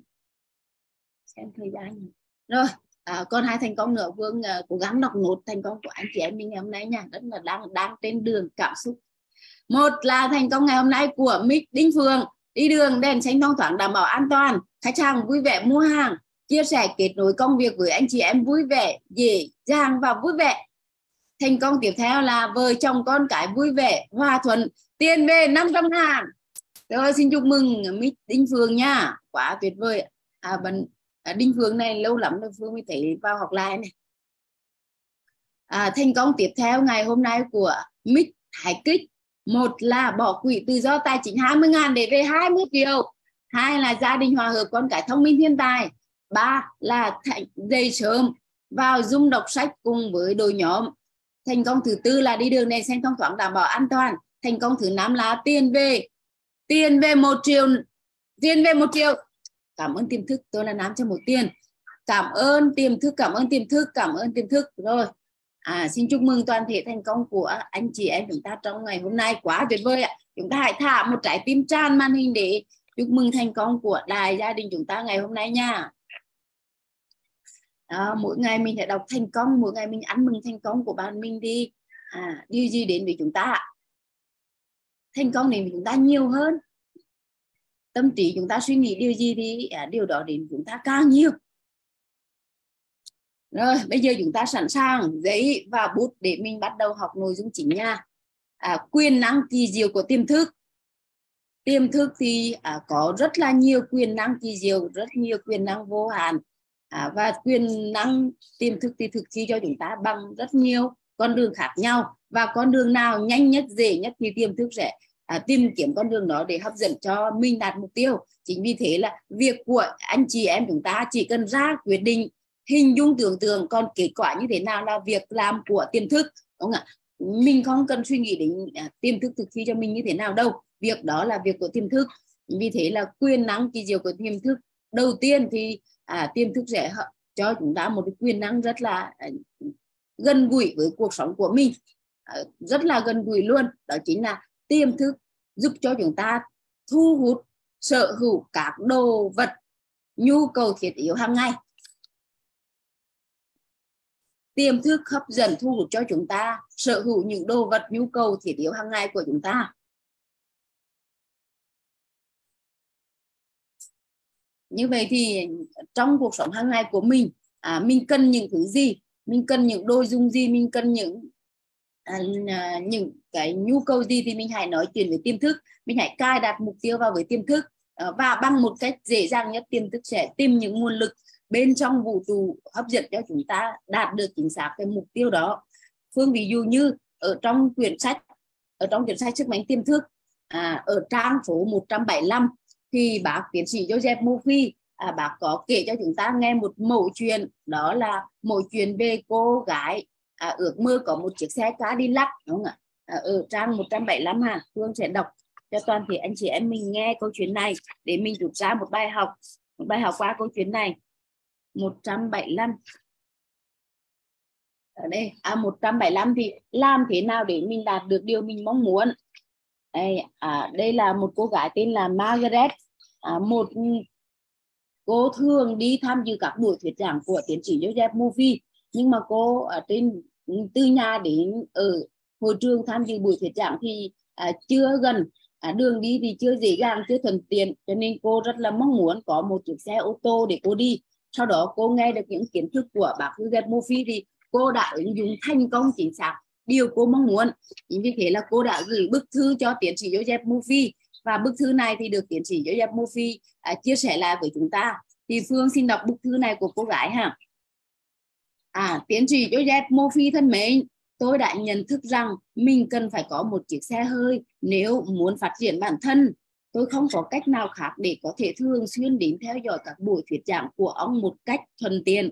xem thời gian rồi. Con hai thành công nữa, Vương cố gắng đọc nốt thành công của anh chị em mình ngày hôm nay nha. Rất là đang trên đường cảm xúc. Một là thành công ngày hôm nay của Mỹ Đinh Phương, đi đường đèn xanh thông thoáng đảm bảo an toàn, khách hàng vui vẻ mua hàng, chia sẻ kết nối công việc với anh chị em vui vẻ, dễ dàng và vui vẻ. Thành công tiếp theo là vợ chồng con cái vui vẻ, hòa thuận, tiền về 500.000. Rồi xin chúc mừng Mỹ Đinh Phương nha, quá tuyệt vời. Đinh Phương này lâu lắm rồi Phương mới thấy vào học lại này. Thành công tiếp theo ngày hôm nay của Mỹ Hải Kích, một là bỏ quỹ tự do tài chính 20.000 để về 20 triệu, hai là gia đình hòa hợp, con cái thông minh thiên tài, ba là dậy sớm vào Zoom đọc sách cùng với đội nhóm. Thành công thứ tư là đi đường đèn xanh thông thoáng đảm bảo an toàn. Thành công thứ năm là tiền về 1 triệu, cảm ơn tiềm thức, tôi là nắm cho 1 tiền. Cảm ơn tiềm thức. Rồi, xin chúc mừng toàn thể thành công của anh chị em chúng ta trong ngày hôm nay, quá tuyệt vời ạ. Chúng ta hãy thả một trái tim tràn màn hình để chúc mừng thành công của đại gia đình chúng ta ngày hôm nay nha. Đó, mỗi ngày mình phải đọc thành công, mỗi ngày mình ăn mừng thành công của bạn mình đi. Điều gì đến với chúng ta? Thành công đến với chúng ta nhiều hơn. Tâm trí chúng ta suy nghĩ điều gì thì điều đó đến chúng ta càng nhiều. Rồi, bây giờ chúng ta sẵn sàng giấy và bút để mình bắt đầu học nội dung chính nha. Quyền năng kỳ diệu của tiềm thức. Tiềm thức thì có rất là nhiều quyền năng kỳ diệu, rất nhiều quyền năng vô hạn. Và quyền năng tiềm thức thì thực thi cho chúng ta bằng rất nhiều con đường khác nhau. Và con đường nào nhanh nhất, dễ nhất thì tiềm thức sẽ tìm kiếm con đường đó để hấp dẫn cho mình đạt mục tiêu. Chính vì thế là việc của anh chị em chúng ta chỉ cần ra quyết định, hình dung tưởng tượng, còn kết quả như thế nào là việc làm của tiềm thức, đúng không ạ? Mình không cần suy nghĩ đến tiềm thức thực thi cho mình như thế nào đâu, việc đó là việc của tiềm thức. Chính vì thế là quyền năng kỳ diệu của tiềm thức, đầu tiên thì tiềm thức sẽ cho chúng ta một cái quyền năng rất là gần gũi với cuộc sống của mình, rất là gần gũi luôn, đó chính là tiềm thức giúp cho chúng ta thu hút, sở hữu các đồ vật, nhu cầu thiết yếu hàng ngày. Tiềm thức hấp dẫn thu hút cho chúng ta sở hữu những đồ vật, nhu cầu thiết yếu hàng ngày của chúng ta. Như vậy thì trong cuộc sống hàng ngày của mình cần những thứ gì, mình cần những đồ dùng gì, mình cần những cái nhu cầu gì thì mình hãy nói chuyện với tiềm thức, mình hãy cài đặt mục tiêu vào với tiềm thức, và bằng một cách dễ dàng nhất tiềm thức sẽ tìm những nguồn lực bên trong vũ trụ hấp dẫn cho chúng ta đạt được chính xác cái mục tiêu đó. Phương ví dụ như ở trong quyển sách Sức mạnh tiềm thức, ở trang số 175 thì bác tiến sĩ Joseph Murphy bác có kể cho chúng ta nghe một mẩu chuyện, đó là mẩu chuyện về cô gái ước mơ có một chiếc xe Cadillac, đúng không ạ? Ở trang 175 Phương sẽ đọc cho toàn thể anh chị em mình nghe câu chuyện này để mình rút ra một bài học, qua câu chuyện này. 175 ở đây, 175 thì làm thế nào để mình đạt được điều mình mong muốn. Đây là một cô gái tên là Margaret, một cô thường đi tham dự các buổi thuyết giảng của tiến sĩ Joseph Murphy, nhưng mà cô từ nhà đến ở hội trường tham dự buổi thuyết giảng thì chưa gần, đường đi thì chưa dễ dàng, chưa thuận tiện, cho nên cô rất là mong muốn có một chiếc xe ô tô để cô đi. Sau đó cô nghe được những kiến thức của bác Joseph Murphy thì cô đã ứng dụng thành công chính xác điều cô mong muốn. Chính vì thế là cô đã gửi bức thư cho tiến sĩ Joseph Murphy, và bức thư này thì được tiến sĩ Joseph Murphy chia sẻ lại với chúng ta. Thì Phương xin đọc bức thư này của cô gái ha. Tiến sĩ Joseph Murphy thân mến, tôi đã nhận thức rằng mình cần phải có một chiếc xe hơi nếu muốn phát triển bản thân. Tôi không có cách nào khác để có thể thường xuyên đến theo dõi các buổi thuyết giảng của ông một cách thuận tiện.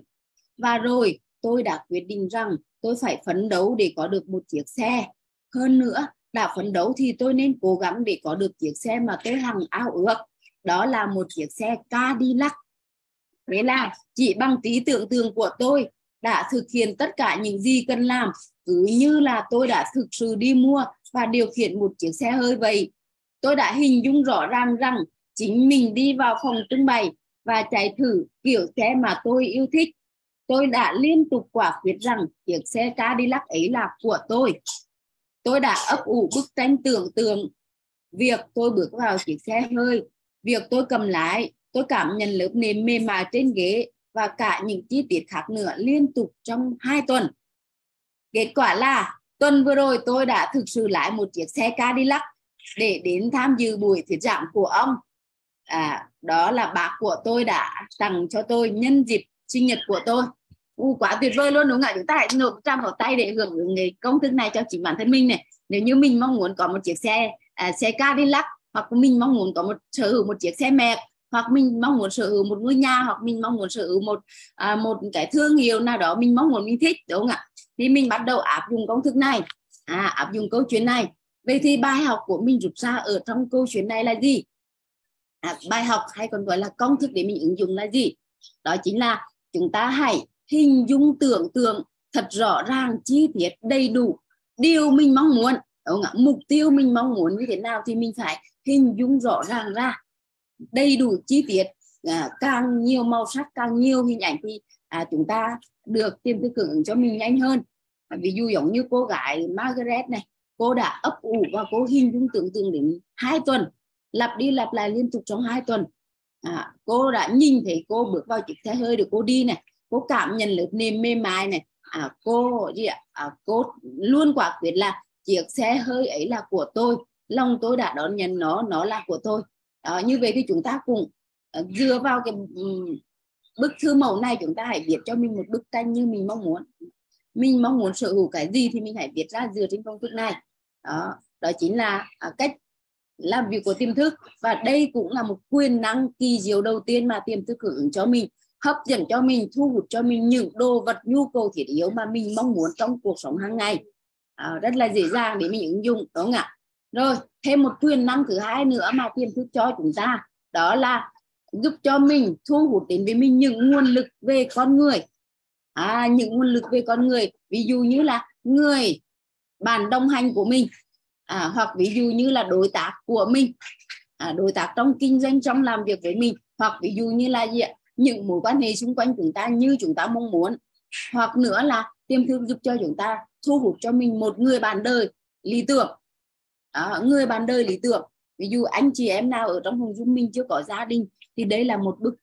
Và rồi tôi đã quyết định rằng tôi phải phấn đấu để có được một chiếc xe. Hơn nữa, đã phấn đấu thì tôi nên cố gắng để có được chiếc xe mà tôi hằng ao ước. Đó là một chiếc xe Cadillac. Thế là chỉ bằng trí tưởng tượng của tôi đã thực hiện tất cả những gì cần làm, cứ như là tôi đã thực sự đi mua và điều khiển một chiếc xe hơi vậy. Tôi đã hình dung rõ ràng rằng chính mình đi vào phòng trưng bày và chạy thử kiểu xe mà tôi yêu thích. Tôi đã liên tục quả quyết rằng chiếc xe Cadillac ấy là của tôi. Tôi đã ấp ủ bức tranh tưởng tượng việc tôi bước vào chiếc xe hơi, việc tôi cầm lái, tôi cảm nhận lớp nệm mềm mại trên ghế và cả những chi tiết khác nữa liên tục trong 2 tuần. Kết quả là tuần vừa rồi tôi đã thực sự lái một chiếc xe Cadillac để đến tham dự buổi thuyết giảng của ông. Đó là bác của tôi đã tặng cho tôi nhân dịp sinh nhật của tôi. Quá tuyệt vời luôn đúng không ạ? Chúng ta hãy nộp 100 vào tay để hưởng ứng công thức này cho chính bản thân mình này. Nếu như mình mong muốn có một chiếc xe Cadillac, hoặc mình mong muốn có sở hữu một chiếc xe mẹ, hoặc mình mong muốn sở hữu một ngôi nhà, hoặc mình mong muốn sở hữu một cái thương hiệu nào đó mình mong muốn mình thích, đúng không ạ? Thì mình bắt đầu áp dụng công thức này, áp dụng câu chuyện này. Vậy thì bài học của mình rút ra ở trong câu chuyện này là gì? Bài học hay còn gọi là công thức để mình ứng dụng là gì? Đó chính là chúng ta hãy hình dung tưởng tượng thật rõ ràng, chi tiết, đầy đủ điều mình mong muốn, đúng không ạ? Mục tiêu mình mong muốn như thế nào thì mình phải hình dung rõ ràng ra, đầy đủ chi tiết, càng nhiều màu sắc, càng nhiều hình ảnh thì chúng ta được tiềm thức hưởng ứng cho mình nhanh hơn. Ví dụ giống như cô gái Margaret này, cô đã ấp ủ và cô hình dung tưởng tượng đến 2 tuần, lặp đi lặp lại liên tục trong 2 tuần. Cô đã nhìn thấy cô bước vào chiếc xe hơi để cô đi này, cô cảm nhận lớp nệm mềm mại này, cô luôn quả quyết là chiếc xe hơi ấy là của tôi, lòng tôi đã đón nhận nó là của tôi. Như vậy thì chúng ta cũng dựa vào cái bức thư mẫu này, chúng ta hãy viết cho mình một bức tranh như mình mong muốn. Mình mong muốn sở hữu cái gì thì mình hãy viết ra dựa trên công thức này. Đó chính là cách làm việc của tiềm thức, và đây cũng là một quyền năng kỳ diệu đầu tiên mà tiềm thức hưởng ứng cho mình, hấp dẫn cho mình, thu hút cho mình những đồ vật nhu cầu thiết yếu mà mình mong muốn trong cuộc sống hàng ngày. Rất là dễ dàng để mình ứng dụng, đúng không ạ? Rồi, thêm một quyền năng thứ hai nữa mà tiềm thức cho chúng ta, đó là giúp cho mình thu hút đến với mình những nguồn lực về con người. Những nguồn lực về con người, ví dụ như là người bạn đồng hành của mình, hoặc ví dụ như là đối tác của mình, đối tác trong kinh doanh, trong làm việc với mình, hoặc ví dụ như là những mối quan hệ xung quanh chúng ta như chúng ta mong muốn. Hoặc nữa là tiềm thức giúp cho chúng ta thu hút cho mình một người bạn đời lý tưởng. Người bạn đời lý tưởng, ví dụ anh chị em nào ở trong vùng chúng mình chưa có gia đình thì đây là một bức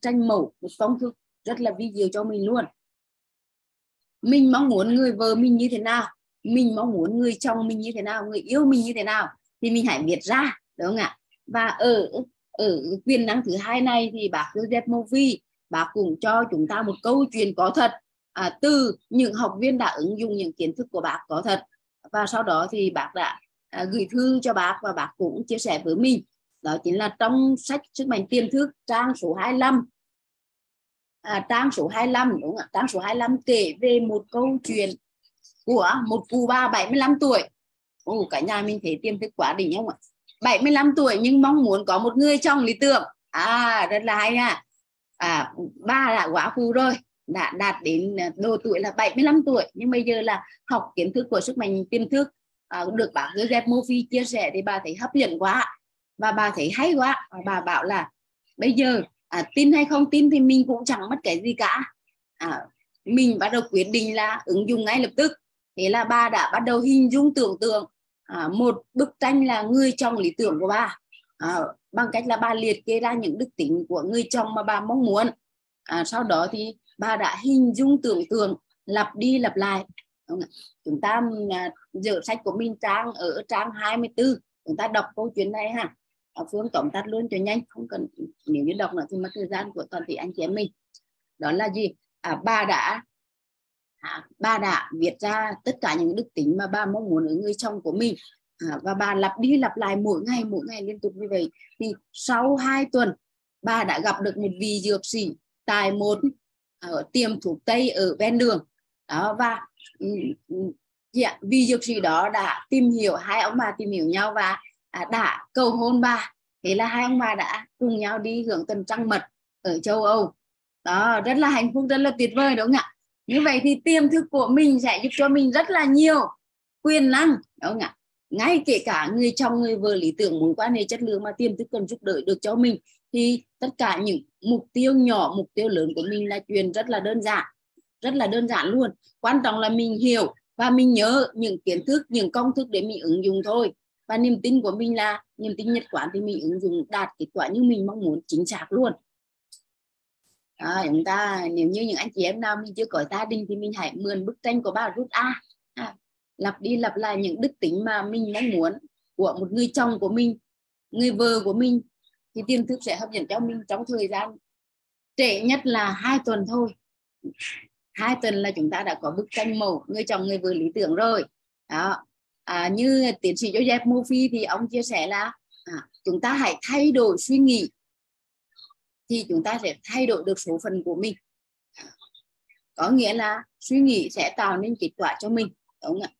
tranh, mẫu, một công thức rất là vi diệu cho mình luôn. Mình mong muốn người vợ mình như thế nào, mình mong muốn người chồng mình như thế nào, người yêu mình như thế nào thì mình hãy viết ra, đúng không ạ? Và ở quyền năng thứ hai này thì bác Joseph Murphy, bác cũng cho chúng ta một câu chuyện có thật, từ những học viên đã ứng dụng những kiến thức của bác có thật, và sau đó thì bác đã gửi thư cho bác và bác cũng chia sẻ với mình. Đó chính là trong sách Sức mạnh tiềm thức, trang số 25. Trang số 25, đúng không ạ? Trang số 25 kể về một câu chuyện của một cụ bà 75 tuổi. Cả nhà mình thấy tiềm thức quá đỉnh không ạ? 75 tuổi nhưng mong muốn có một người chồng lý tưởng. Rất là hay ha. Bà đã quá phụ rồi, đã đạt đến độ tuổi là 75 tuổi, nhưng bây giờ là học kiến thức của sức mạnh tiềm thức, được bác Joseph Murphy chia sẻ thì bà thấy hấp dẫn quá và bà thấy hay quá, và bà bảo là bây giờ tin hay không tin thì mình cũng chẳng mất cái gì cả, mình bắt đầu quyết định là ứng dụng ngay lập tức. Thế là bà đã bắt đầu hình dung tưởng tượng một bức tranh là người chồng lý tưởng của bà, bằng cách là bà liệt kê ra những đức tính của người chồng mà bà mong muốn. Sau đó thì bà đã hình dung tưởng tượng lặp đi lặp lại. Chúng ta dở sách của mình ở trang 24, chúng ta đọc câu chuyện này ha. Phương tóm tắt luôn cho nhanh, không cần nếu như đọc nữa thì mất thời gian của toàn thể anh chị em mình. Đó là gì? Bà đã viết ra tất cả những đức tính mà bà mong muốn ở người chồng của mình, và bà lặp đi lặp lại mỗi ngày liên tục như vậy. Thì sau 2 tuần bà đã gặp được một vị dược sĩ tại một tiệm thuốc tây ở ven đường. Và vì dược sĩ đó đã tìm hiểu, hai ông bà tìm hiểu nhau và đã cầu hôn bà. Thế là hai ông bà đã cùng nhau đi hưởng tuần trăng mật ở châu Âu. Đó, rất là hạnh phúc, rất là tuyệt vời, đúng không ạ? Như vậy thì tiềm thức của mình sẽ giúp cho mình rất là nhiều quyền năng, đúng không ạ? Ngay kể cả người chồng, người vợ lý tưởng, mối quan hệ chất lượng mà tiềm thức cần giúp đỡ được cho mình, thì tất cả những mục tiêu nhỏ, mục tiêu lớn của mình là chuyện rất là đơn giản luôn. Quan trọng là mình hiểu và mình nhớ những kiến thức, những công thức để mình ứng dụng thôi. Và niềm tin của mình là niềm tin nhất quán thì mình ứng dụng đạt kết quả như mình mong muốn chính xác luôn. À, chúng ta nếu như những anh chị em nào mình chưa có gia đình thì mình hãy mượn bức tranh của bà Ruth A. Lặp đi lặp lại những đức tính mà mình mong muốn của một người chồng của mình, người vợ của mình, thì tiềm thức sẽ hấp dẫn cho mình trong thời gian trễ nhất là 2 tuần thôi. 2 tuần là chúng ta đã có bức tranh mẫu người chồng người vợ lý tưởng rồi. Đó. Như tiến sĩ Joseph Murphy thì ông chia sẻ là chúng ta hãy thay đổi suy nghĩ thì chúng ta sẽ thay đổi được số phận của mình. Có nghĩa là suy nghĩ sẽ tạo nên kết quả cho mình, đúng không ạ?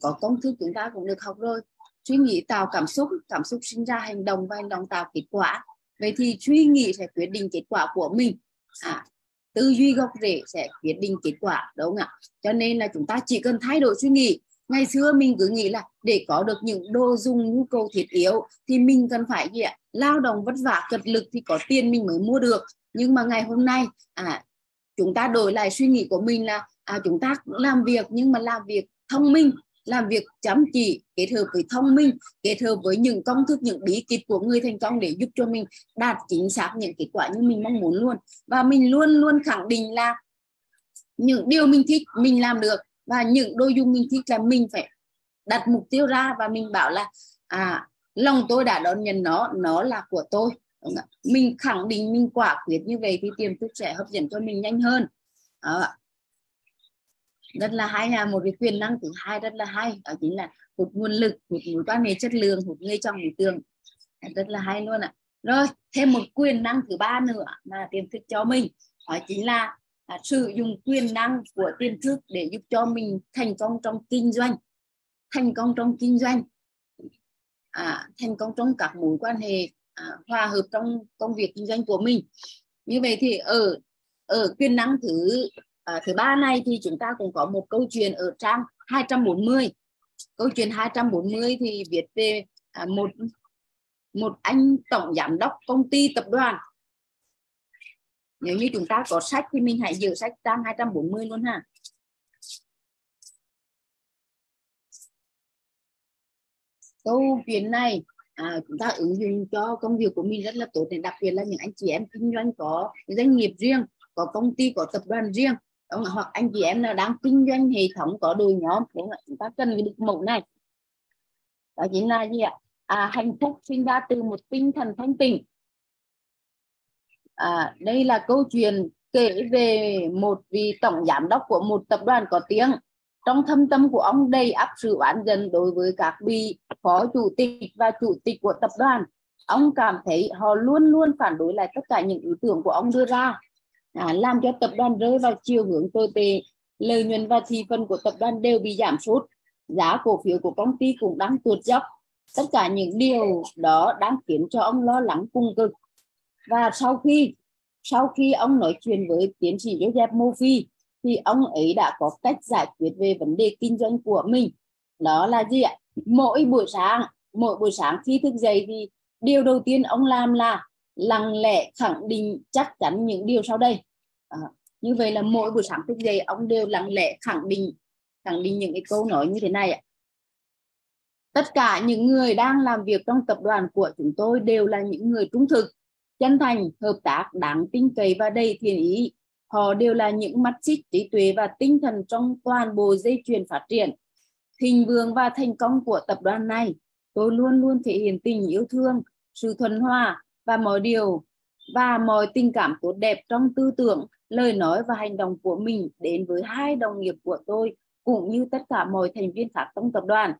Có công thức chúng ta cũng được học rồi. Suy nghĩ tạo cảm xúc sinh ra hành động và hành động tạo kết quả. Vậy thì suy nghĩ sẽ quyết định kết quả của mình. Tư duy gốc rễ sẽ quyết định kết quả, đúng không ạ? Cho nên là chúng ta chỉ cần thay đổi suy nghĩ. Ngày xưa mình cứ nghĩ là để có được những đồ dùng nhu cầu thiết yếu thì mình cần phải gì ạ? Lao động vất vả, cật lực thì có tiền mình mới mua được. Nhưng mà ngày hôm nay chúng ta đổi lại suy nghĩ của mình là chúng ta làm việc nhưng mà làm việc thông minh, làm việc chăm chỉ kết hợp với thông minh, kết hợp với những công thức, những bí kíp của người thành công để giúp cho mình đạt chính xác những kết quả như mình mong muốn luôn. Và mình luôn luôn khẳng định là những điều mình thích mình làm được, và những đồ dùng mình thích là mình phải đặt mục tiêu ra và mình bảo là lòng tôi đã đón nhận nó là của tôi. Mình khẳng định, mình quả quyết như vậy thì tiềm thức sẽ hấp dẫn cho mình nhanh hơn. Rất là hay, một cái quyền năng thứ hai rất là hay, đó chính là hút nguồn lực, hút mối quan hệ chất lượng, hút người trong lý tưởng, rất là hay luôn ạ. Rồi thêm một quyền năng thứ ba nữa mà tiềm thức cho mình, đó chính là sử dụng quyền năng của tiềm thức để giúp cho mình thành công trong kinh doanh, thành công trong kinh doanh, thành công trong các mối quan hệ, hòa hợp trong công việc kinh doanh của mình. Như vậy thì ở quyền năng thứ ba này thì chúng ta cũng có một câu chuyện ở trang 240. Câu chuyện 240 thì viết về một anh tổng giám đốc công ty tập đoàn. Nếu như chúng ta có sách thì mình hãy giữ sách trang 240 luôn ha. Câu chuyện này chúng ta ứng dụng cho công việc của mình rất là tốt, đặc biệt là những anh chị em kinh doanh có doanh nghiệp riêng, có công ty, có tập đoàn riêng, hoặc anh chị em nào đang kinh doanh hệ thống có đội nhóm, chúng ta cần được mẫu này. Đó chính là gì ạ? Hạnh phúc sinh ra từ một tinh thần thanh tịnh. Đây là câu chuyện kể về một vị tổng giám đốc của một tập đoàn có tiếng. Trong thâm tâm của ông đầy ắp sự oán giận đối với các vị phó chủ tịch và chủ tịch của tập đoàn. Ông cảm thấy họ luôn luôn phản đối lại tất cả những ý tưởng của ông đưa ra, làm cho tập đoàn rơi vào chiều hướng tồi tệ. Lợi nhuận và thị phần của tập đoàn đều bị giảm sút, giá cổ phiếu của công ty cũng đang tuột dốc. Tất cả những điều đó đang khiến cho ông lo lắng cùng cực. Và sau khi ông nói chuyện với tiến sĩ Joseph Murphy thì ông ấy đã có cách giải quyết về vấn đề kinh doanh của mình. Đó là gì ạ? Mỗi buổi sáng khi thức dậy thì điều đầu tiên ông làm là lặng lẽ khẳng định chắc chắn những điều sau đây. Như vậy là mỗi buổi sáng thức dậy ông đều lặng lẽ khẳng định những cái câu nói như thế này ạ. Tất cả những người đang làm việc trong tập đoàn của chúng tôi đều là những người trung thực, chân thành, hợp tác, đáng tin cậy và đầy thiện ý. Họ đều là những mắt xích trí tuệ và tinh thần trong toàn bộ dây chuyền phát triển, thịnh vượng và thành công của tập đoàn này. Tôi luôn luôn thể hiện tình yêu thương, sự thuần hòa và mọi tình cảm tốt đẹp trong tư tưởng, lời nói và hành động của mình đến với hai đồng nghiệp của tôi cũng như tất cả mọi thành viên khác trong tập đoàn.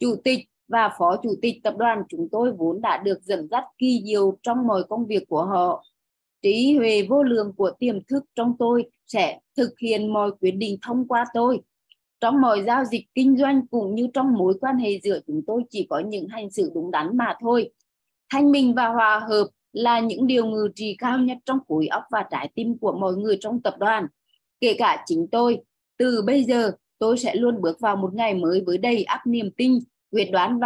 Chủ tịch và phó chủ tịch tập đoàn chúng tôi vốn đã được dẫn dắt kỳ diệu trong mọi công việc của họ. Trí huệ vô lượng của tiềm thức trong tôi sẽ thực hiện mọi quyết định thông qua tôi. Trong mọi giao dịch kinh doanh cũng như trong mối quan hệ giữa chúng tôi chỉ có những hành xử đúng đắn mà thôi. Thanh minh và hòa hợp là những điều ngự trị cao nhất trong khối óc và trái tim của mọi người trong tập đoàn, kể cả chính tôi. Từ bây giờ, tôi sẽ luôn bước vào một ngày mới với đầy ắp niềm tin, quyết đoán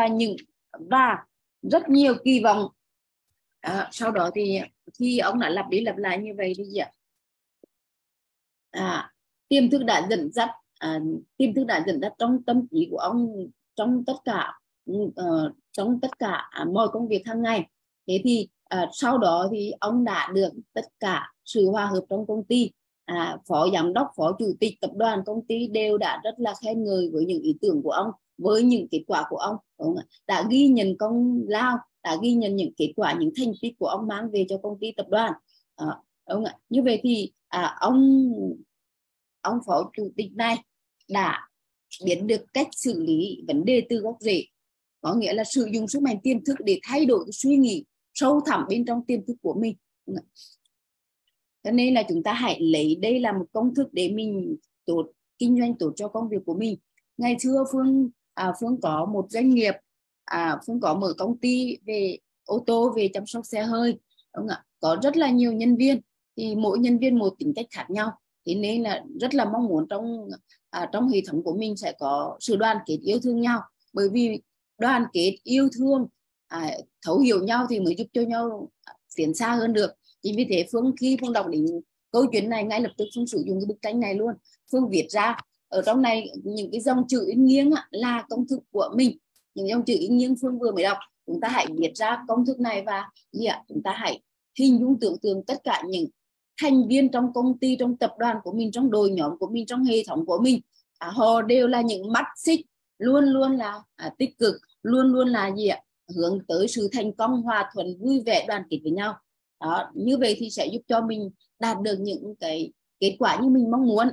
và rất nhiều kỳ vọng. Sau đó thì thì ông đã lặp đi lặp lại như vậy đi ạ. Tiềm thức đã dẫn dắt, tiềm thức đã dẫn dắt trong tâm trí của ông trong tất cả mọi công việc hàng ngày. Thế thì sau đó thì ông đã được tất cả sự hòa hợp trong công ty. Phó giám đốc, phó chủ tịch tập đoàn, công ty đều đã rất là khen ngợi với những ý tưởng của ông, với những kết quả của ông, đã ghi nhận công lao, đã ghi nhận những kết quả, những thành tích của ông mang về cho công ty tập đoàn. Đúng không? Như vậy thì ông phó chủ tịch này đã biết được cách xử lý vấn đề từ gốc rễ, có nghĩa là sử dụng sức mạnh tiềm thức để thay đổi cái suy nghĩ sâu thẳm bên trong tiềm thức của mình. Cho nên là chúng ta hãy lấy đây là một công thức để mình kinh doanh tốt cho công việc của mình. Ngày xưa Phương có một doanh nghiệp, Phương có mở công ty về ô tô, về chăm sóc xe hơi, đúng không ạ? Có rất là nhiều nhân viên, thì mỗi nhân viên một tính cách khác nhau. Thế nên là rất là mong muốn trong hệ thống của mình sẽ có sự đoàn kết yêu thương nhau, bởi vì đoàn kết yêu thương, thấu hiểu nhau thì mới giúp cho nhau tiến xa hơn được. Chính vì thế khi Phương đọc đến câu chuyện này, ngay lập tức Phương sử dụng cái bức tranh này luôn. Phương viết ra ở trong này những cái dòng chữ in nghiêng là công thức của mình, những dòng chữ in nghiêng Phương vừa mới đọc. Chúng ta hãy viết ra công thức này và chúng ta hãy hình dung tưởng tượng tất cả những thành viên trong công ty, trong tập đoàn của mình, trong đội nhóm của mình, trong hệ thống của mình. Họ đều là những mắt xích, luôn luôn là tích cực, luôn luôn là hướng tới sự thành công, hòa thuận, vui vẻ, đoàn kết với nhau. Đó, như vậy thì sẽ giúp cho mình đạt được những cái kết quả như mình mong muốn.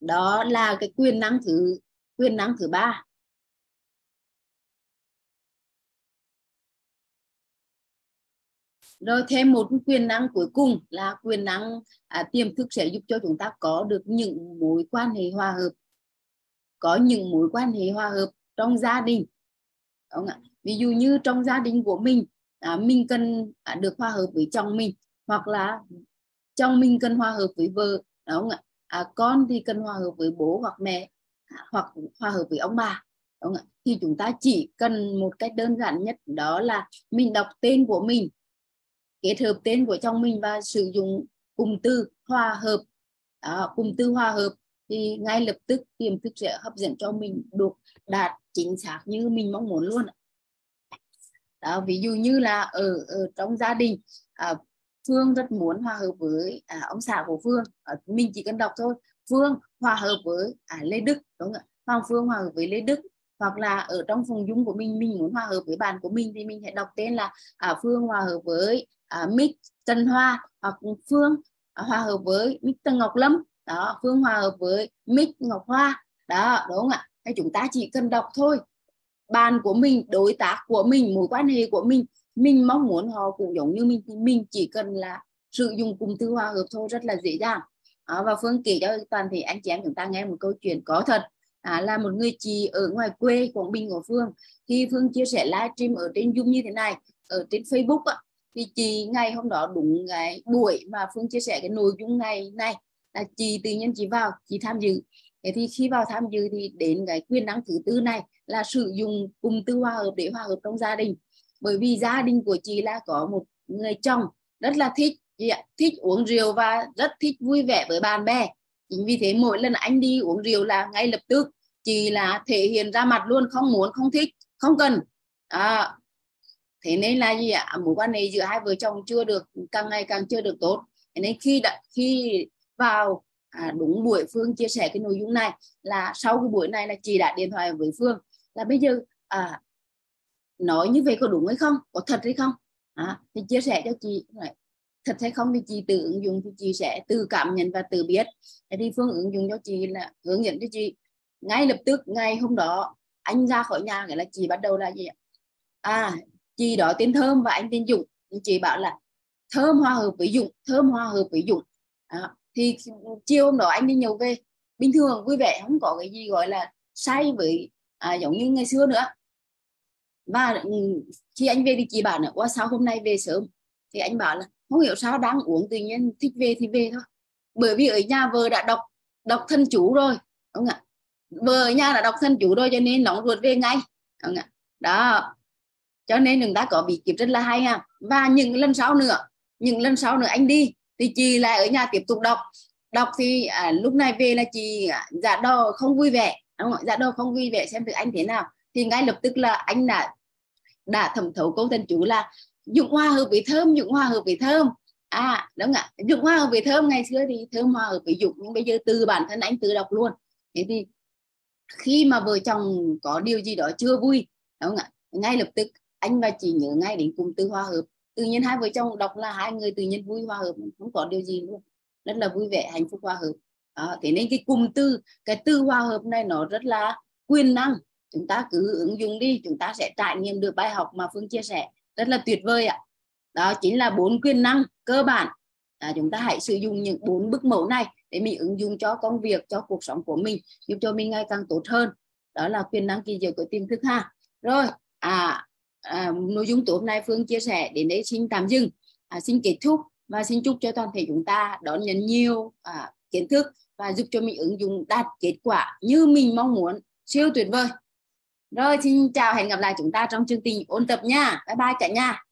Đó là cái quyền năng thứ ba. Rồi thêm một quyền năng cuối cùng là quyền năng tiềm thức sẽ giúp cho chúng ta có được những mối quan hệ hòa hợp. Có những mối quan hệ hòa hợp trong gia đình. Đúng không? Ví dụ như trong gia đình của mình, mình cần được hòa hợp với chồng mình, hoặc là chồng mình cần hòa hợp với vợ, đúng không ạ? Con thì cần hòa hợp với bố hoặc mẹ, hoặc hòa hợp với ông bà, đúng không ạ? Thì chúng ta chỉ cần một cách đơn giản nhất, đó là mình đọc tên của mình, kết hợp tên của chồng mình và sử dụng cụm từ hòa hợp. Cụm từ hòa hợp thì ngay lập tức tiềm thức sẽ hấp dẫn cho mình được đạt chính xác như mình mong muốn luôn. Đó, ví dụ như là ở trong gia đình, Phương rất muốn hòa hợp với ông xã của Phương. Mình chỉ cần đọc thôi, Phương hòa hợp với Lê Đức, đúng không? Hoàng Phương hòa hợp với Lê Đức. Hoặc là ở trong phòng dung của mình muốn hòa hợp với bạn của mình thì mình hãy đọc tên là Phương hòa hợp với Mỹ Tân Hoa, hoặc Phương hòa hợp với Mỹ Tân Ngọc Lâm. Đó, Phương hòa hợp với Mỹ Ngọc Hoa. Đó, đúng không ạ? Hay chúng ta chỉ cần đọc thôi. Bạn của mình, đối tác của mình, mối quan hệ của mình mong muốn họ cũng giống như mình, thì mình chỉ cần là sử dụng cụm từ hòa hợp thôi, rất là dễ dàng. Và Phương kể cho toàn thể anh chị em chúng ta nghe một câu chuyện có thật, là một người chị ở ngoài quê Quảng Bình của Phương. Khi Phương chia sẻ livestream ở trên Zoom như thế này, ở trên Facebook, thì chị ngày hôm đó đúng cái buổi mà Phương chia sẻ cái nội dung ngày này là chị tự nhiên chị vào, chị tham dự. Thế thì khi vào tham dự thì đến cái quyền năng thứ tư này là sử dụng cụm từ hòa hợp để hòa hợp trong gia đình. Bởi vì gia đình của chị là có một người chồng rất là thích uống rượu và rất thích vui vẻ với bạn bè. Chính vì thế mỗi lần anh đi uống rượu là ngay lập tức chị là thể hiện ra mặt luôn, không muốn, không thích, không cần. Thế nên là mối quan hệ giữa hai vợ chồng chưa được, càng ngày càng chưa được tốt. Thế nên khi vào đúng buổi Phương chia sẻ cái nội dung này, là sau cái buổi này là chị đã điện thoại với Phương là bây giờ nói như vậy có đúng hay không, có thật hay không, thì chia sẻ cho chị thật hay không, thì chị tự ứng dụng, thì chị sẽ tự cảm nhận và tự biết. Thế thì Phương ứng dụng cho chị là hướng dẫn cho chị ngay lập tức. Ngày hôm đó anh ra khỏi nhà, nghĩa là chị bắt đầu là chị đó tên Thơm và anh tên Dũng, chị bảo là Thơm hòa hợp với Dũng, Thơm hòa hợp với Dũng. Thì chiều hôm đó anh đi nhậu về bình thường, vui vẻ, không có cái gì gọi là say với giống như ngày xưa nữa. Và khi anh về thì chị bảo là qua sao hôm nay về sớm, thì anh bảo là không hiểu sao đang uống tự nhiên thích về thì về thôi, bởi vì ở nhà vợ đã đọc thân chú rồi, đúng không ạ? Vợ ở nhà đã đọc thân chú rồi cho nên nóng ruột về ngay, đúng không ạ? Đó, Cho nên chúng ta có bí kíp rất là hay ha. Và những lần sau nữa anh đi thì chị lại ở nhà tiếp tục đọc thì lúc này về là chị giả đò không vui vẻ, đúng không? Giả đò không vui vẻ xem thử anh thế nào, thì ngay lập tức là anh đã thẩm thấu câu thần chú là dụng hoa hợp với thơm, dụng hoa hợp với thơm. À đúng ạ, dụng hoa hợp với thơm, ngày xưa thì thơm hoa hợp với dụng, nhưng bây giờ từ bản thân anh tự đọc luôn. Thế thì khi mà vợ chồng có điều gì đó chưa vui, đúng không ạ, ngay lập tức anh và chị nhớ ngay đến cụm từ hòa hợp, tự nhiên hai vợ chồng đọc là hai người tự nhiên vui hòa hợp, không có điều gì luôn, rất là vui vẻ, hạnh phúc, hòa hợp. Thế nên cái cụm từ, cái từ hòa hợp này nó rất là quyền năng, chúng ta cứ ứng dụng đi, chúng ta sẽ trải nghiệm được bài học mà Phương chia sẻ rất là tuyệt vời ạ. Đó chính là 4 quyền năng cơ bản. Chúng ta hãy sử dụng những 4 bức mẫu này để mình ứng dụng cho công việc, cho cuộc sống của mình, giúp cho mình ngày càng tốt hơn. Đó là quyền năng kỳ diệu của tiềm thức ha. Rồi, nội dung tối hôm nay Phương chia sẻ đến đây xin tạm dừng, xin kết thúc và xin chúc cho toàn thể chúng ta đón nhận nhiều kiến thức và giúp cho mình ứng dụng đạt kết quả như mình mong muốn, siêu tuyệt vời. Rồi, xin chào, hẹn gặp lại chúng ta trong chương trình ôn tập nha. Bye bye cả nhà.